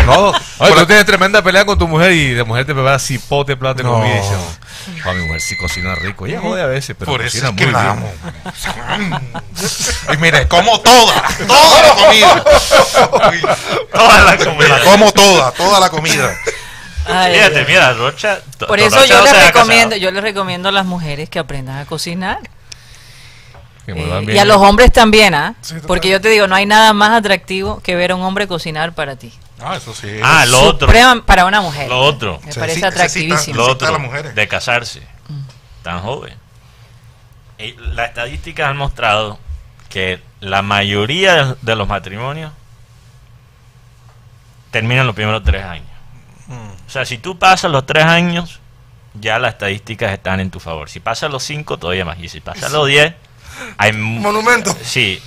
No, oye, tú tienes tremenda pelea con tu mujer y la mujer te prepara cipote, plato de comida. A mi mujer sí cocina rico. Ella jode a veces, pero por eso es que la amo. Y mire, como toda la comida. Toda la comida. Ay, fíjate, mira, Rocha. Por eso Rocha yo les recomiendo a las mujeres que aprendan a cocinar. Y a los hombres también, ¿ah? Sí, porque yo te digo, no hay nada más atractivo que ver a un hombre cocinar para ti. Ah, eso sí. Ah, lo otro. Para una mujer. Lo otro. Me parece atractivísimo. Lo otro, de casarse tan joven. Las estadísticas han mostrado que la mayoría de los matrimonios terminan los primeros 3 años. O sea, si tú pasas los 3 años, ya las estadísticas están en tu favor. Si pasas los 5, todavía más. Y si pasas los 10, hay monumento. Sí,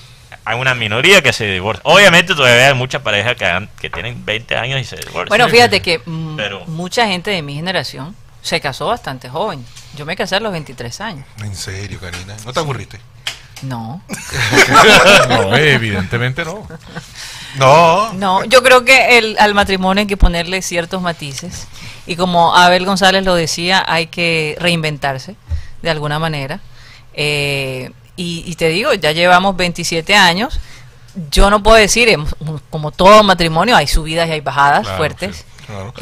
hay una minoría que se divorcia. Obviamente todavía hay muchas parejas que tienen 20 años y se divorcian. Bueno, fíjate que mucha gente de mi generación se casó bastante joven. Yo me casé a los 23 años. ¿En serio, Karina? ¿No te aburriste? No. No, evidentemente no. No, yo creo que al matrimonio hay que ponerle ciertos matices. Y como Abel González lo decía, hay que reinventarse de alguna manera. Y te digo, ya llevamos 27 años. Yo no puedo decir, como todo matrimonio, hay subidas y hay bajadas, claro, fuertes. Sí. Claro.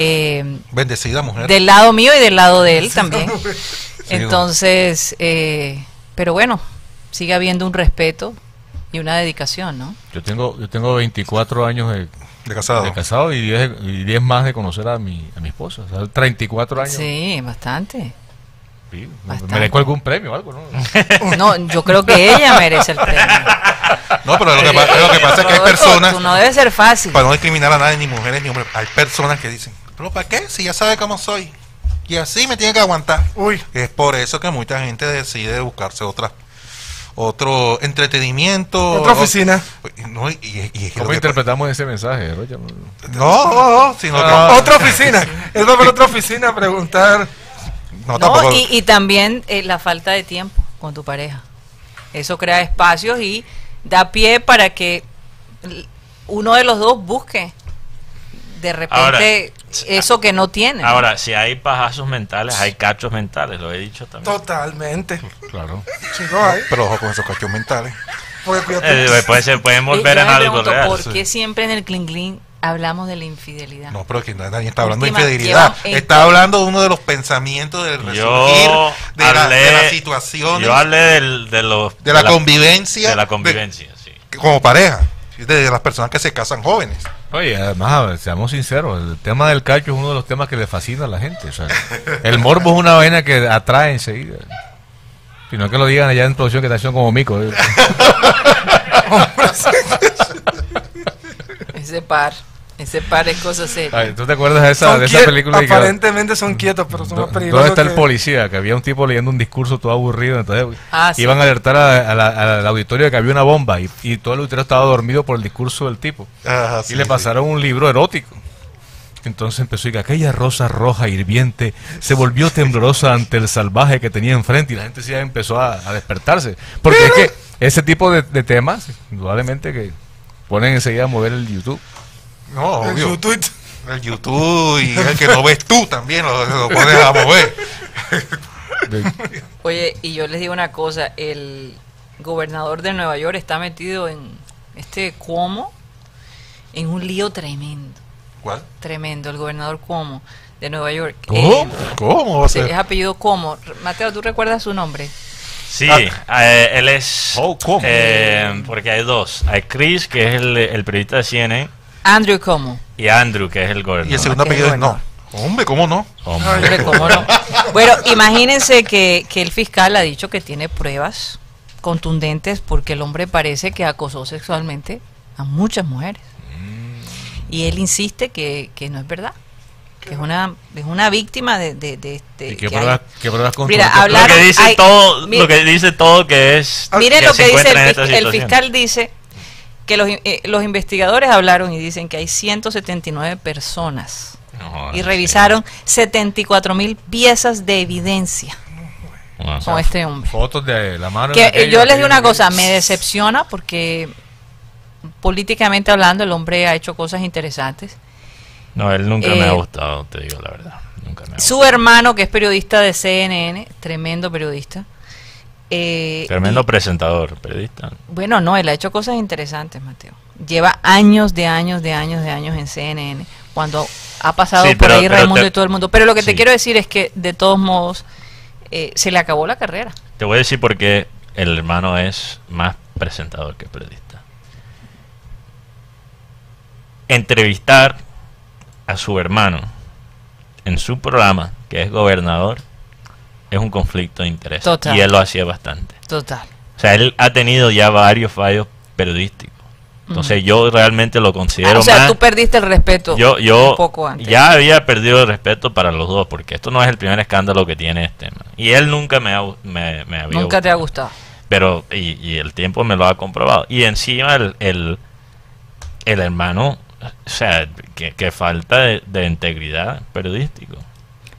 Bendecida mujer. Del lado mío y del lado de él también. Entonces, pero bueno, sigue habiendo un respeto y una dedicación, ¿no? Yo tengo 24 años de casado y 10 más de conocer a mi esposa. O sea, 34 años. Sí, bastante. Sí, bastante. ¿Merezco algún premio o algo, no? No, yo creo que ella merece el premio. No, pero lo que pasa es que hay personas... No debe ser fácil. Para no discriminar a nadie, ni mujeres ni hombres. Hay personas que dicen, ¿pero para qué? Si ya sabe cómo soy. Y así me tiene que aguantar. Uy. Es por eso que mucha gente decide buscarse otro entretenimiento, otra oficina. No, y ¿cómo interpretamos ese mensaje, Rocha? No, sino otra oficina. Él va para otra oficina a preguntar. No, y también la falta de tiempo con tu pareja. Eso crea espacios y da pie para que uno de los dos busque de repente eso que no tiene. Ahora, si hay pajazos mentales, hay cachos mentales, lo he dicho también. Totalmente. Claro. Sí, no hay. Pero ojo con esos cachos mentales. Pueden volver en algo real. ¿Por qué siempre en el clink-clink hablamos de la infidelidad? No, pero que nadie está hablando de infidelidad. Está hablando de uno de los pensamientos del resurgir, de la situación. Yo hablé de la convivencia. De la convivencia, sí. Como pareja. De las personas que se casan jóvenes. Oye, además, seamos sinceros, el tema del cacho es uno de los temas que le fascina a la gente. O sea, el morbo es una vaina que atrae enseguida. Si no, que lo digan allá en producción, que te hacen como mico. Ese par es cosa seria. Ay, ¿tú te acuerdas de esa película? Aparentemente son quietos, pero son más peligrosos. ¿Dónde está el policía? Que había un tipo leyendo un discurso todo aburrido. Entonces iban a alertar al auditorio de que había una bomba y todo el auditorio estaba dormido por el discurso del tipo. Ajá, y le pasaron un libro erótico. Entonces empezó y que aquella rosa roja hirviente se volvió temblorosa ante el salvaje que tenía enfrente, y la gente sí empezó a despertarse. Porque es que ese tipo de temas, indudablemente que ponen enseguida a mover el YouTube. No, obvio. El YouTube y el que no ves tú también lo pones a mover. Oye, y yo les digo una cosa, el gobernador de Nueva York está metido en Cuomo en un lío tremendo. ¿Cuál? Tremendo, el gobernador Cuomo de Nueva York. ¿Cómo? ¿Cómo va a ser? Es apellido Cuomo. Mateo, ¿tú recuerdas su nombre? Sí, él es... Oh, Cuomo. Porque hay dos. Hay Chris, que es el periodista de CNN. Andrew Cuomo. Y Andrew, que es el gobernador. Y el segundo apellido es no. Hombre, ¿cómo no? Hombre, ¿cómo no? Bueno, imagínense que el fiscal ha dicho que tiene pruebas contundentes porque el hombre parece que acosó sexualmente a muchas mujeres. Y él insiste que no es verdad. Que es una víctima de este. ¿Y qué pruebas contundentes? Lo que dice todo que es. Miren lo que dice el fiscal, dice que los investigadores hablaron y dicen que hay 179 personas. No, y revisaron 74.000 piezas de evidencia con este hombre. Fotos de la mano. Yo les digo una cosa, me decepciona porque políticamente hablando el hombre ha hecho cosas interesantes. No, él nunca me ha gustado, te digo la verdad. Nunca me ha gustado. Su hermano, que es periodista de CNN, tremendo periodista. Tremendo presentador, periodista. Bueno, no, él ha hecho cosas interesantes, Mateo. Lleva años en CNN. Cuando ha pasado por ahí Raimundo y todo el mundo. Pero lo que te quiero decir es que, de todos modos, se le acabó la carrera. Te voy a decir por qué el hermano es más presentador que periodista. Entrevistar a su hermano en su programa, que es gobernador, es un conflicto de interés. Total. Y él lo hacía bastante. Total. O sea, él ha tenido ya varios fallos periodísticos. Entonces yo realmente lo considero más... O sea, tú perdiste el respeto un poco antes. Ya había perdido el respeto para los dos, porque esto no es el primer escándalo que tiene este man. Y él nunca me había gustado. Nunca te ha gustado. Pero, y el tiempo me lo ha comprobado. Y encima el hermano, o sea, que falta de integridad periodístico.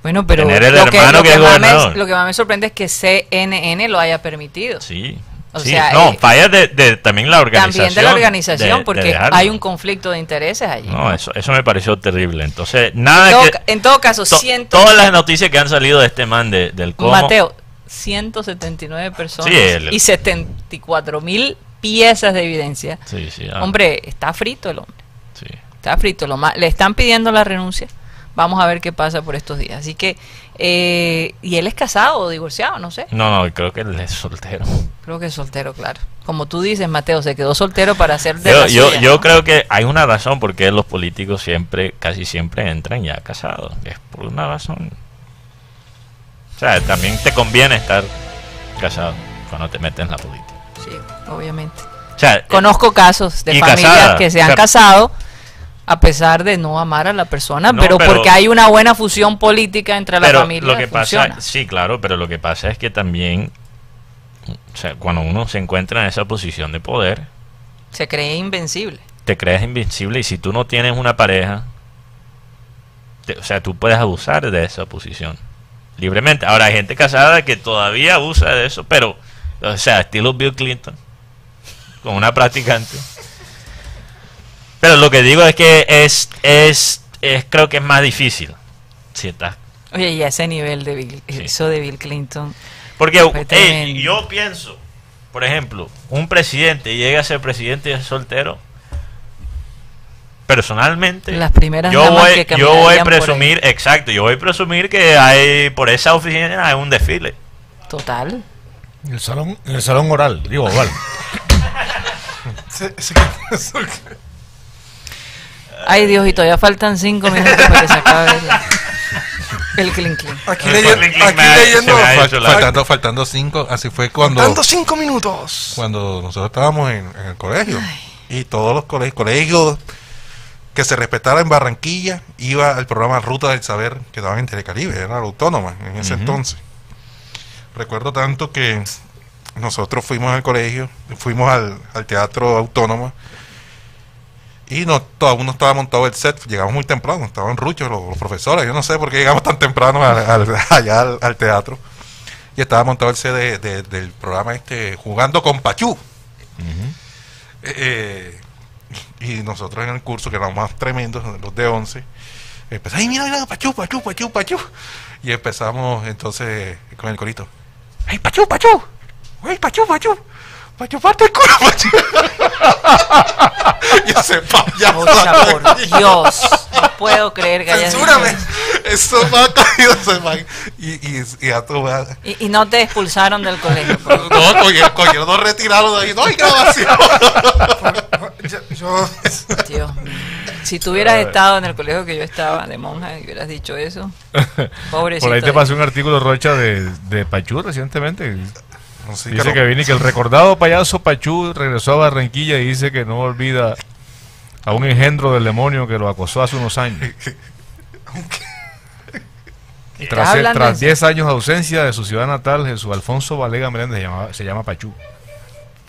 Bueno, pero lo que más me sorprende es que CNN lo haya permitido. Sí. O sea, no, fallas de también la organización. También de la organización, porque hay un conflicto de intereses allí. No, eso me pareció terrible. Entonces, en todo caso, todas las noticias que han salido de este man del Cuomo. Mateo, 179 personas y 74.000 piezas de evidencia. Sí, sí, hombre, está frito el hombre. Sí. Está frito. Le están pidiendo la renuncia. Vamos a ver qué pasa por estos días. Así que, ¿y él es casado o divorciado? No sé. No, creo que él es soltero. Creo que es soltero, claro. Como tú dices, Mateo, se quedó soltero para hacer de la suya, ¿no? Yo creo que hay una razón por qué los políticos casi siempre entran ya casados. Es por una razón. O sea, también te conviene estar casado cuando te metes en la política. Sí, obviamente. O sea, conozco casos de familias que se han casado a pesar de no amar a la persona, no, pero porque hay una buena fusión política entre la familia. Lo que pasa, sí, claro, pero lo que pasa es que también, o sea, cuando uno se encuentra en esa posición de poder, se cree invencible. Te crees invencible y si tú no tienes una pareja, o sea, tú puedes abusar de esa posición libremente. Ahora hay gente casada que todavía abusa de eso, pero, o sea, estilo Bill Clinton, con una practicante. Pero lo que digo es que creo que es más difícil. Sí, está. Oye, y a ese nivel de Bill Clinton. Porque yo pienso, por ejemplo, un presidente llega a ser presidente y es soltero. Personalmente, las primeras yo voy a presumir, exacto, yo voy a presumir que hay por esa oficina hay un desfile. Total. El salón oral, digo, oral. Ay, Dios, y todavía faltan 5 minutos para que se acabe el clink clink. Faltando 5, así fue cuando... Faltando 5 minutos. Cuando nosotros estábamos en el colegio. Ay. Y todos los colegios que se respetaran en Barranquilla, iba al programa Ruta del Saber, que daban en Telecaribe, era la autónoma en ese entonces. Recuerdo tanto que nosotros fuimos al colegio, fuimos al teatro autónoma. Y aún no estaba montado el set, llegamos muy temprano, estaban ruchos los profesores, yo no sé por qué llegamos tan temprano allá al teatro. Y estaba montado el set del programa Jugando con Pachú. Y nosotros en el curso, que éramos más tremendos, los de 11, empezamos, ¡ay, mira, Pachú! Y empezamos entonces con el corito, ¡ay, Pachú! ¡Ay, Pachú! ¡Pachú, parte el culo, Pachú! Yo sé, payaso. O sea, por Dios, no puedo creer que hayas esto va a y a tu madre. Y no te expulsaron del colegio. No, coño, no retiraron de ahí. No hay grabación. Yo. Dios mío. Si tú hubieras estado en el colegio que yo estaba de monja y hubieras dicho eso, pobrecito. Por ahí te pasó un artículo, Rocha, de Pachú recientemente. Sí, dice que, no, que viene que el recordado payaso Pachú regresó a Barranquilla y dice que no olvida a un engendro del demonio que lo acosó hace unos años. Tras 10 años de ausencia de su ciudad natal, Jesús Alfonso Valega Meléndez se llama Pachú.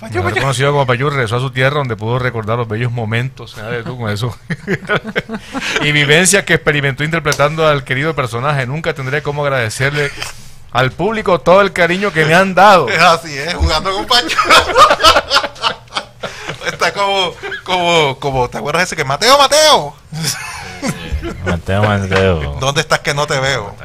Pachú. Conocido como Pachú, regresó a su tierra donde pudo recordar los bellos momentos tú, con eso. y vivencias que experimentó interpretando al querido personaje. Nunca tendré cómo agradecerle al público todo el cariño que me han dado. Es así, ¿eh? Jugando con Pachú. Está como, ¿te acuerdas ese que Mateo? Mateo. ¿Dónde estás que no te veo?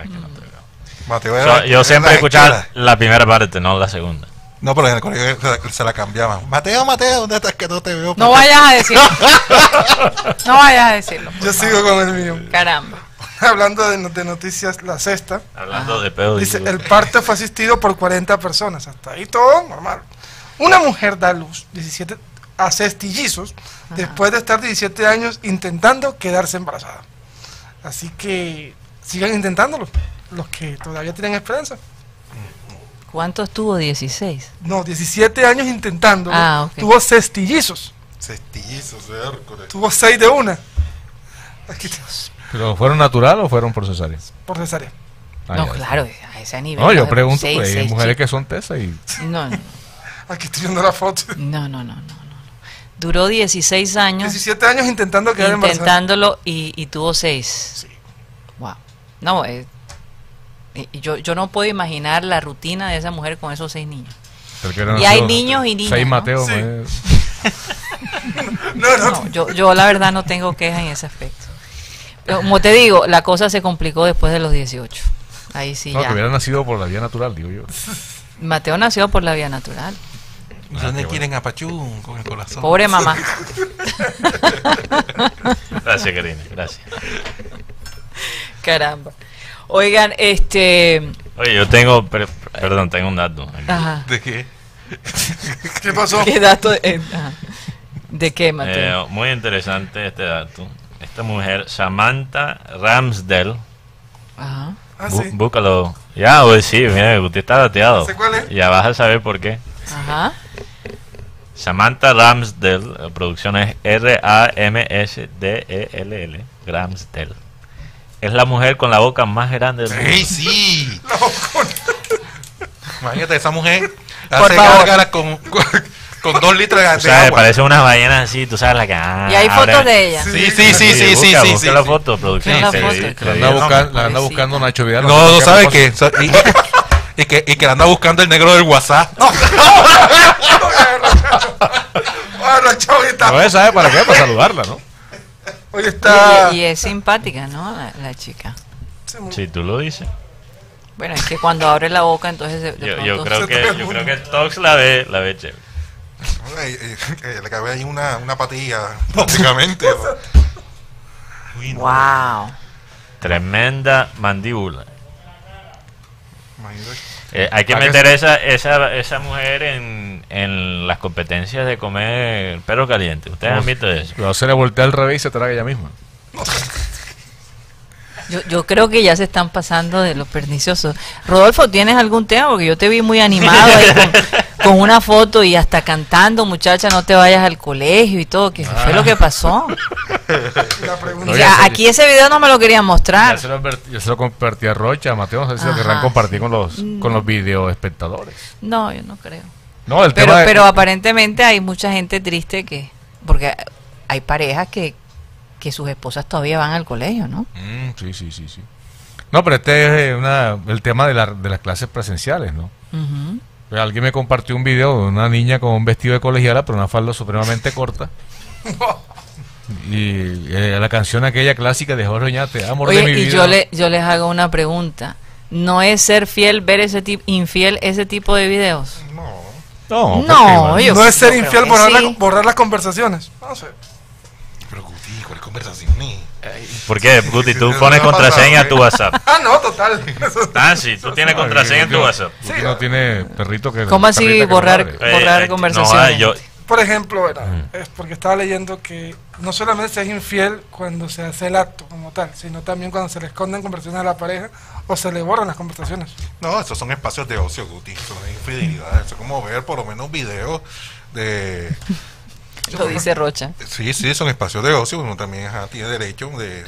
Mateo, yo siempre escuchaba la primera parte, no la segunda. No, pero en el colegio se la cambiaban. Mateo, ¿dónde estás que no te veo? No vayas a decirlo. No vayas a decirlo. Yo sigo con el mío. Caramba. Hablando de noticias, La Sexta. Hablando de pedo. Dice, el parto fue asistido por 40 personas. Hasta ahí todo normal. Una mujer da luz 17 a sextillizos después de estar 17 años intentando quedarse embarazada. Así que sigan intentándolo, los que todavía tienen esperanza. ¿Cuántos tuvo? 16. No, 17 años intentando. Okay. Tuvo sextillizos. Sextillizos de Hércules. Tuvo 6 de una. Aquí Dios. ¿Pero fueron natural o fueron por cesárea? Por cesárea. No, claro, a ese nivel. No, yo pregunto, pues, hay mujeres que son tesas y... No. Aquí estoy viendo la foto. No. Duró 16 años. 17 años intentando quedar embarazada. Intentándolo y tuvo 6. Sí. Wow. No, yo no puedo imaginar la rutina de esa mujer con esos 6 niños. Y hay niños y niñas. 6 Mateo. ¿No? Sí. No, yo la verdad no tengo quejas en ese aspecto. Como te digo, la cosa se complicó después de los 18. Ahí sí ya. Que hubiera nacido por la vía natural, digo yo. Mateo nació por la vía natural. ¿Dónde quieren a Pachú con el corazón? Pobre mamá. Gracias, Karina. Gracias. Caramba. Oigan, Oye, yo tengo... Perdón, tengo un dato. Ajá. ¿De qué? ¿Qué pasó? ¿Qué dato? ¿De qué, Mateo? Muy interesante este dato. Esta mujer, Samantha Ramsdell. Ajá. Sí. Búscalo. Ya, hoy sí, mira, usted está dateado. ¿Sé cuál es? Ya vas a saber por qué. Ajá. Samantha Ramsdell, la producción es R-A-M-S-D-E-L-L. Ramsdell. Es la mujer con la boca más grande del mundo. ¡Sí, sí! Imagínate, esa mujer hace gárgaras con 2 litros de agua. O sea, parece unas ballenas así, tú sabes la que... y hay fotos de ella. Sí. La foto, producción. La anda buscando Nacho Vidal. No, ¿sabes qué? Y que la anda buscando el negro del WhatsApp. Bueno, chavita. No, ¿sabes para qué? Para saludarla, ¿no? Hoy está... Y es simpática, ¿no? La chica. Sí, tú lo dices. Bueno, es que cuando abre la boca, entonces... Yo creo que Tox la ve chévere. Le cabe ahí una patilla prácticamente. Uy, no. Wow. Tremenda mandíbula. Hay que meter esa mujer en las competencias de comer perro caliente. Ustedes han visto eso. Lo hace voltear al revés y se traga ella misma. Yo creo que ya se están pasando de los perniciosos. Rodolfo, ¿tienes algún tema? Porque yo te vi muy animado ahí con una foto y hasta cantando, muchacha, no te vayas al colegio y todo. ¿Qué fue lo que pasó? Ya, aquí ese video no me lo querían mostrar. Yo se lo compartí a Rocha, a Mateo, no sé si lo querrán compartir con los video espectadores. No, yo no creo. No, pero aparentemente hay mucha gente triste porque hay parejas que sus esposas todavía van al colegio, ¿no? Sí. No, pero este es el tema de las clases presenciales, ¿no? Pues alguien me compartió un video de una niña con un vestido de colegiala, pero una falda supremamente corta. Y la canción aquella clásica de Jorge Oñate, amor de mi vida. Y yo les hago una pregunta. ¿No es ser fiel ver ese tipo de videos? No. No, no, yo no es ser infiel borrar las conversaciones. No sé. Pero Guti, ¿cuál conversación? ¿Por qué, Guti? Tú pones contraseña a tu WhatsApp. Ah, no, total. Ah, sí, tú tienes contraseña en tu WhatsApp. Sí, no tiene perrito que... ¿Cómo así borrar conversaciones? No, yo... Por ejemplo, es porque estaba leyendo que no solamente se es infiel cuando se hace el acto como tal, sino también cuando se le esconden conversaciones a la pareja o se le borran las conversaciones. No, esos son espacios de ocio, Guti, son infidelidades. Eso es como ver por lo menos videos de... Lo dice Rocha. Sí, sí, son espacios de ocio, uno también tiene derecho de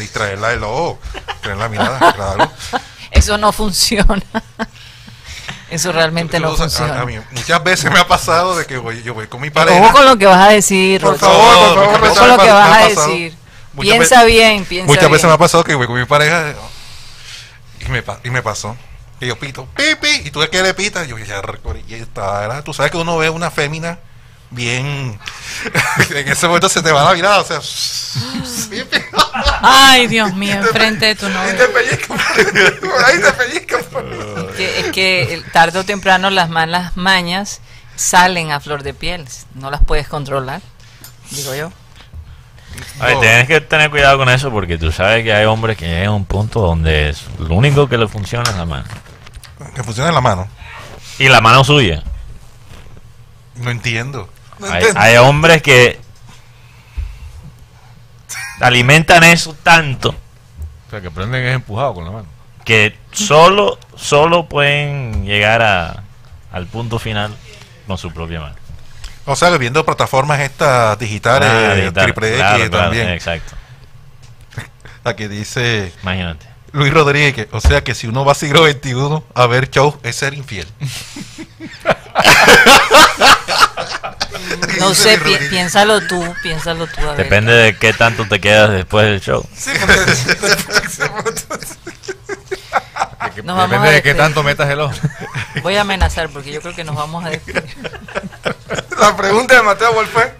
distraerla del ojo, tener la mirada, claro. Eso no funciona. Eso realmente no funciona. A mí, muchas veces me ha pasado de que yo voy con mi pareja. Ojo con lo que vas a decir, Rocha. Por favor. Ojo con lo que vas a decir. Piensa bien, piensa bien. Muchas veces me ha pasado que voy con mi pareja y me pasó. Y yo pito, pipi, y tú ves que le pitas. Yo ya está. Tú sabes que uno ve una fémina bien. En ese momento se te va la mirada, o sea. Pipi. Ay, Dios mío, enfrente de tu novio. Ahí te pellizcan. Es que tarde o temprano las malas mañas salen a flor de piel. No las puedes controlar, digo yo. Ay, tienes que tener cuidado con eso porque tú sabes que hay hombres que llegan a un punto donde es lo único que le funciona es la mano. Que funciona la mano. Y la mano suya. No entiendo. Hay hombres que alimentan eso tanto. O sea, que prenden es empujado con la mano. Que solo pueden llegar al punto final con su propia mano. O sea, viendo plataformas estas digitales, Triple X, claro, también. Claro, exacto. La que dice... Imagínate. Luis Rodríguez, o sea que si uno va a siglo XXI a ver shows es ser infiel. No sé, piénsalo tú. A ver. Depende de qué tanto te quedas después del show. Sí, depende de qué tanto metas el ojo. Voy a amenazar porque yo creo que nos vamos a despedir. La pregunta de Mateo Wolf fue: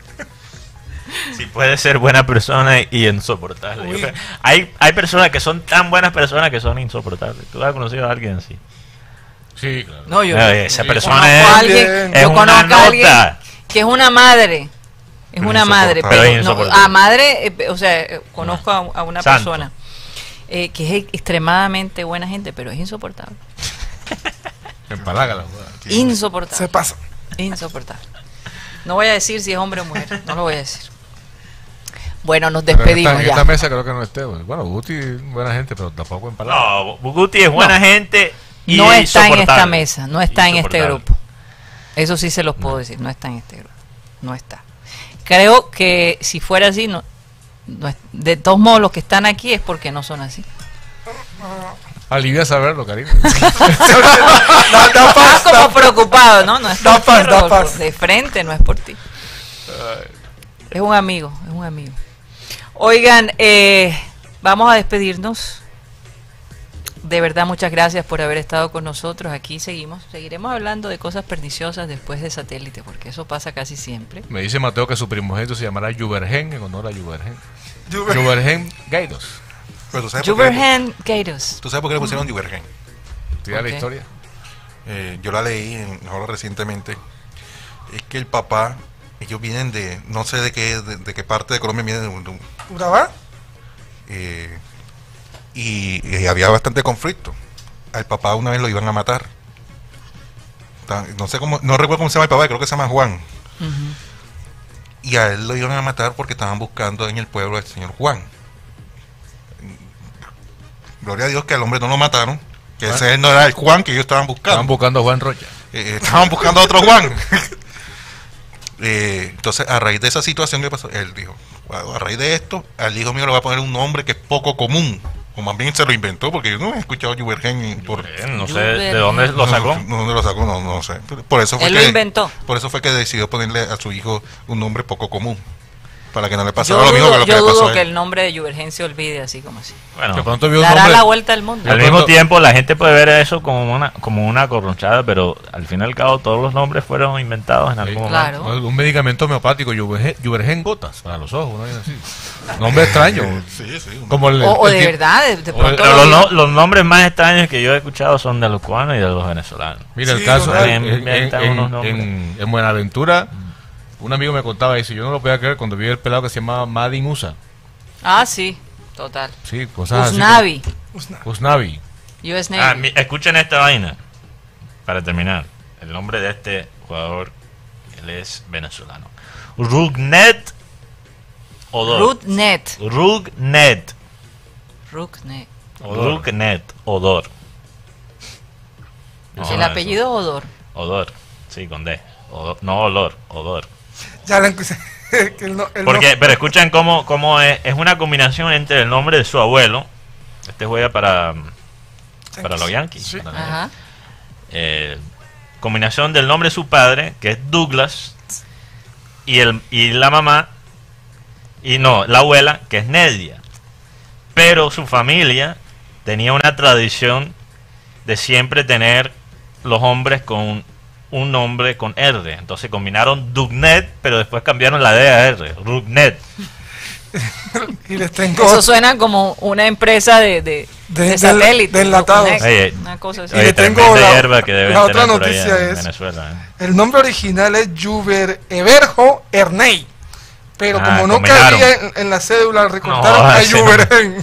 si puede ser buena persona y insoportable. O sea, hay personas que son tan buenas personas que son insoportables. ¿Tú has conocido a alguien así? Sí, claro. No, yo esa persona es una nota. Que es una madre. Es una madre. Pero no, a madre, o sea, conozco a una persona que es extremadamente buena gente, pero es insoportable. Insoportable. Se pasa. Insoportable. No voy a decir si es hombre o mujer. No lo voy a decir. Bueno, nos despedimos. En esta mesa creo que no esté. Bueno, Guti es buena gente, pero tampoco en palabras. No, Guti es buena gente. No está en esta mesa. No está en este grupo. Eso sí se los puedo decir, no está en este grupo, no está. Creo que si fuera así, no, de todos modos los que están aquí es porque no son así. Alivia saberlo, cariño. Estás como preocupado, ¿no? No es por ti, de frente no es por ti. Es un amigo, es un amigo. Oigan, vamos a despedirnos. De verdad, muchas gracias por haber estado con nosotros. Aquí seguiremos hablando de cosas perniciosas después de Satélite, porque eso pasa casi siempre. Me dice Mateo que su primogénito se llamará Yuberjen, en honor a Yuberjen. Yuberjen Gaidos. Yuberjen Gaidos. ¿Tú sabes por qué le pusieron Yuberjen? ¿Tú sabes la historia? Yo la leí ahora recientemente. Es que el papá, ellos vienen de, no sé de qué parte de Colombia vienen. ¿Urabá? Y había bastante conflicto. Al papá una vez lo iban a matar. No recuerdo cómo se llama el papá, creo que se llama Juan. Y a él lo iban a matar porque estaban buscando en el pueblo al señor Juan. Gloria a Dios que al hombre no lo mataron. Que ese no era el Juan que ellos estaban buscando. Estaban buscando a Juan Rocha. Estaban buscando a otro Juan. Entonces, a raíz de esa situación que pasó, él dijo: a raíz de esto, al hijo mío le voy a poner un nombre que es poco común. O más bien se lo inventó, porque yo no he escuchado Yuberjen. No sé de dónde lo sacó. No sé. Por eso fue él que lo inventó. Por eso fue que decidió ponerle a su hijo un nombre poco común. para que no le pasara lo mismo que lo que le pasó. Yo dudo que el nombre de Yuberjen se olvide así como así. Bueno, dará la vuelta al mundo. Al mismo tiempo la gente puede ver eso como una corronchada, pero al fin y al cabo todos los nombres fueron inventados en algún momento. Claro. Un medicamento homeopático, Yuberjen gotas para los ojos, ¿no? Así. Nombre extraño. Sí, sí. Como o de verdad. Los nombres más extraños que yo he escuchado son de los cubanos y de los venezolanos. Mira, sí, el caso en Buenaventura. Un amigo me contaba, dice, yo no lo podía creer cuando vi el pelado que se llamaba Madin Usa. Ah, sí, total. Sí, cosas Usnavi. Así. Usnavi. Usnavi. Ah, escuchen esta vaina, para terminar. El nombre de este jugador, él es venezolano. Rougned Odor. Rougned. Rougned. Rougned. Rougned Odor. No, el apellido eso. Odor. Odor, sí, con D. Odor. No olor, odor. Ya la porque, pero escuchen cómo es una combinación entre el nombre de su abuelo. Este juega para los Yankees. Sí. Para combinación del nombre de su padre, que es Douglas, y la mamá, y no, la abuela, que es Nedia. Pero su familia tenía una tradición de siempre tener los hombres con un nombre con R, entonces combinaron Dugnet, pero después cambiaron la D a R, Rugnet. Eso suena como una empresa de satélite. De enlatados. Una cosa así. Y le tengo la otra noticia es, el nombre original es Everjo Herney, pero como no cabía en la cédula, recortaron a Yuberjen.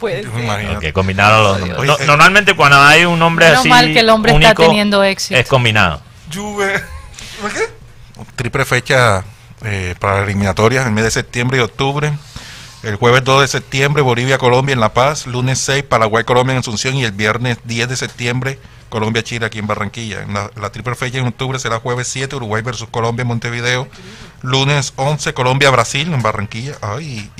Puede ser. Okay, combinaron los nombres. No, normalmente cuando hay un nombre así mal que el hombre único, está teniendo éxito. Es combinado. Yuber. ¿Por qué? Triple fecha para eliminatorias, el mes de septiembre y octubre. El jueves 2 de septiembre, Bolivia-Colombia en La Paz. Lunes 6, Paraguay-Colombia en Asunción. Y el viernes 10 de septiembre, Colombia-Chile aquí en Barranquilla. La triple fecha en octubre será jueves 7, Uruguay versus Colombia en Montevideo. Lunes 11, Colombia-Brasil en Barranquilla. Y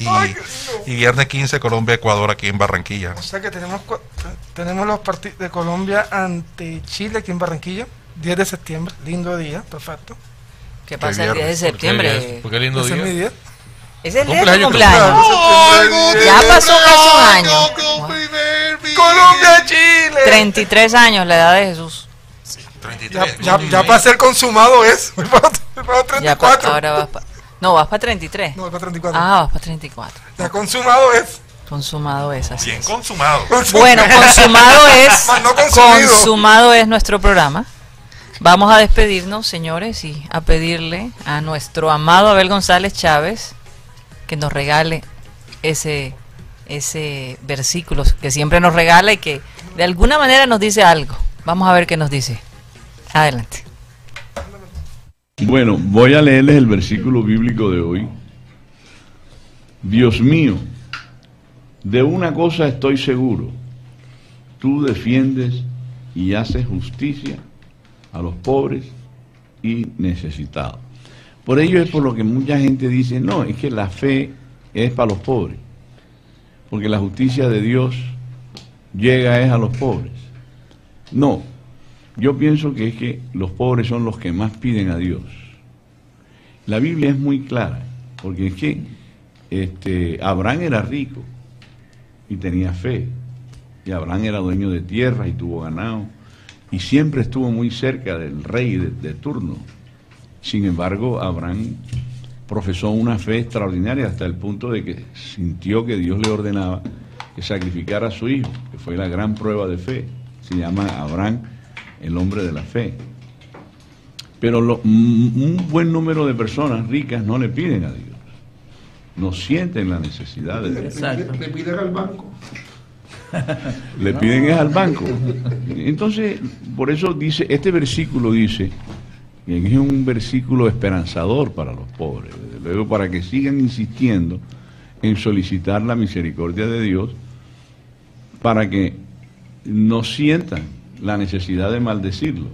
viernes 15, Colombia-Ecuador aquí en Barranquilla. O sea que tenemos los partidos de Colombia ante Chile aquí en Barranquilla. 10 de septiembre, lindo día, perfecto. ¿Qué pasa el 10 de septiembre? ¿Por qué lindo día? ¿Es mi día? Es el día de tu cumpleaños. Ya pasó casi un año. Colombia, Chile. 33 años, la edad de Jesús. Sí, 33. Ya para ser consumado es. Voy para 34. Ahora vas para 33. No, voy para 34. Ah, vas para 34. Ya consumado es. Consumado es así. Bien consumado. Bueno, consumado es. No consumado es nuestro programa. Vamos a despedirnos, señores, y a pedirle a nuestro amado Abel González Chávez que nos regale ese versículo que siempre nos regala y que de alguna manera nos dice algo. Vamos a ver qué nos dice. Adelante. Bueno, voy a leerles el versículo bíblico de hoy. Dios mío, de una cosa estoy seguro. Tú defiendes y haces justicia a los pobres y necesitados. Por ello es por lo que mucha gente dice, no, es que la fe es para los pobres, porque la justicia de Dios llega es a los pobres. No, yo pienso que es que los pobres son los que más piden a Dios. La Biblia es muy clara, porque es que Abraham era rico y tenía fe, y Abraham era dueño de tierra y tuvo ganado, y siempre estuvo muy cerca del rey de turno. Sin embargo, Abraham profesó una fe extraordinaria hasta el punto de que sintió que Dios le ordenaba que sacrificara a su hijo, que fue la gran prueba de fe. Se llama Abraham el hombre de la fe. Pero un buen número de personas ricas no le piden a Dios, no sienten la necesidad de Dios. Le piden al banco. Le piden es al banco. Entonces, por eso dice, este versículo dice... Y es un versículo esperanzador para los pobres, desde luego, para que sigan insistiendo en solicitar la misericordia de Dios, para que no sientan la necesidad de maldecirlo.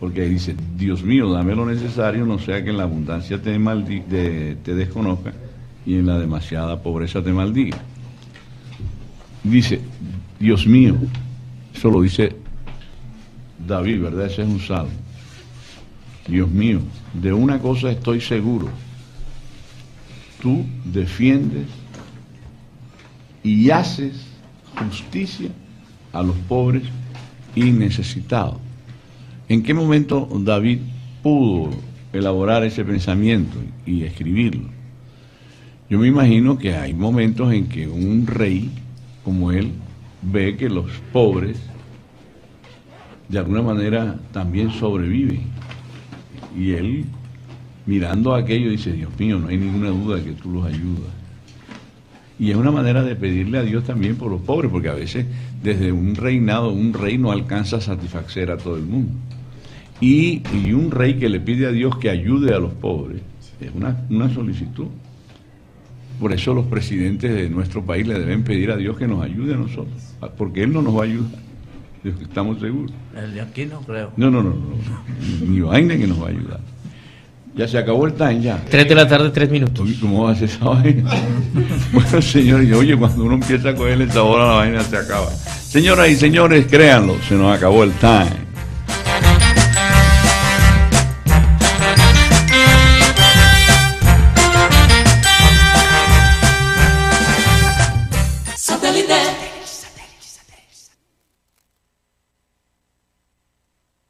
Porque ahí dice, Dios mío, dame lo necesario, no sea que en la abundancia te desconozca y en la demasiada pobreza te maldiga. Dice, Dios mío, eso lo dice David, ¿verdad? Ese es un salmo. Dios mío, de una cosa estoy seguro, tú defiendes y haces justicia a los pobres y necesitados. ¿En qué momento David pudo elaborar ese pensamiento y escribirlo? Yo me imagino que hay momentos en que un rey como él ve que los pobres de alguna manera también sobreviven, y él, mirando aquello, dice: Dios mío, no hay ninguna duda de que tú los ayudas. Y es una manera de pedirle a Dios también por los pobres, porque a veces desde un reinado, un rey no alcanza a satisfacer a todo el mundo. Y un rey que le pide a Dios que ayude a los pobres, es una solicitud. Por eso los presidentes de nuestro país le deben pedir a Dios que nos ayude a nosotros, porque Él no nos va a ayudar, estamos seguros. El de aquí no creo. No. Ni vaina que nos va a ayudar. Ya se acabó el time, ya. 3 de la tarde, 3 minutos. Oye, ¿cómo va a ser esa vaina? Bueno, señores, oye, cuando uno empieza a cogerle el sabor a la vaina, se acaba. Señoras y señores, créanlo, se nos acabó el time.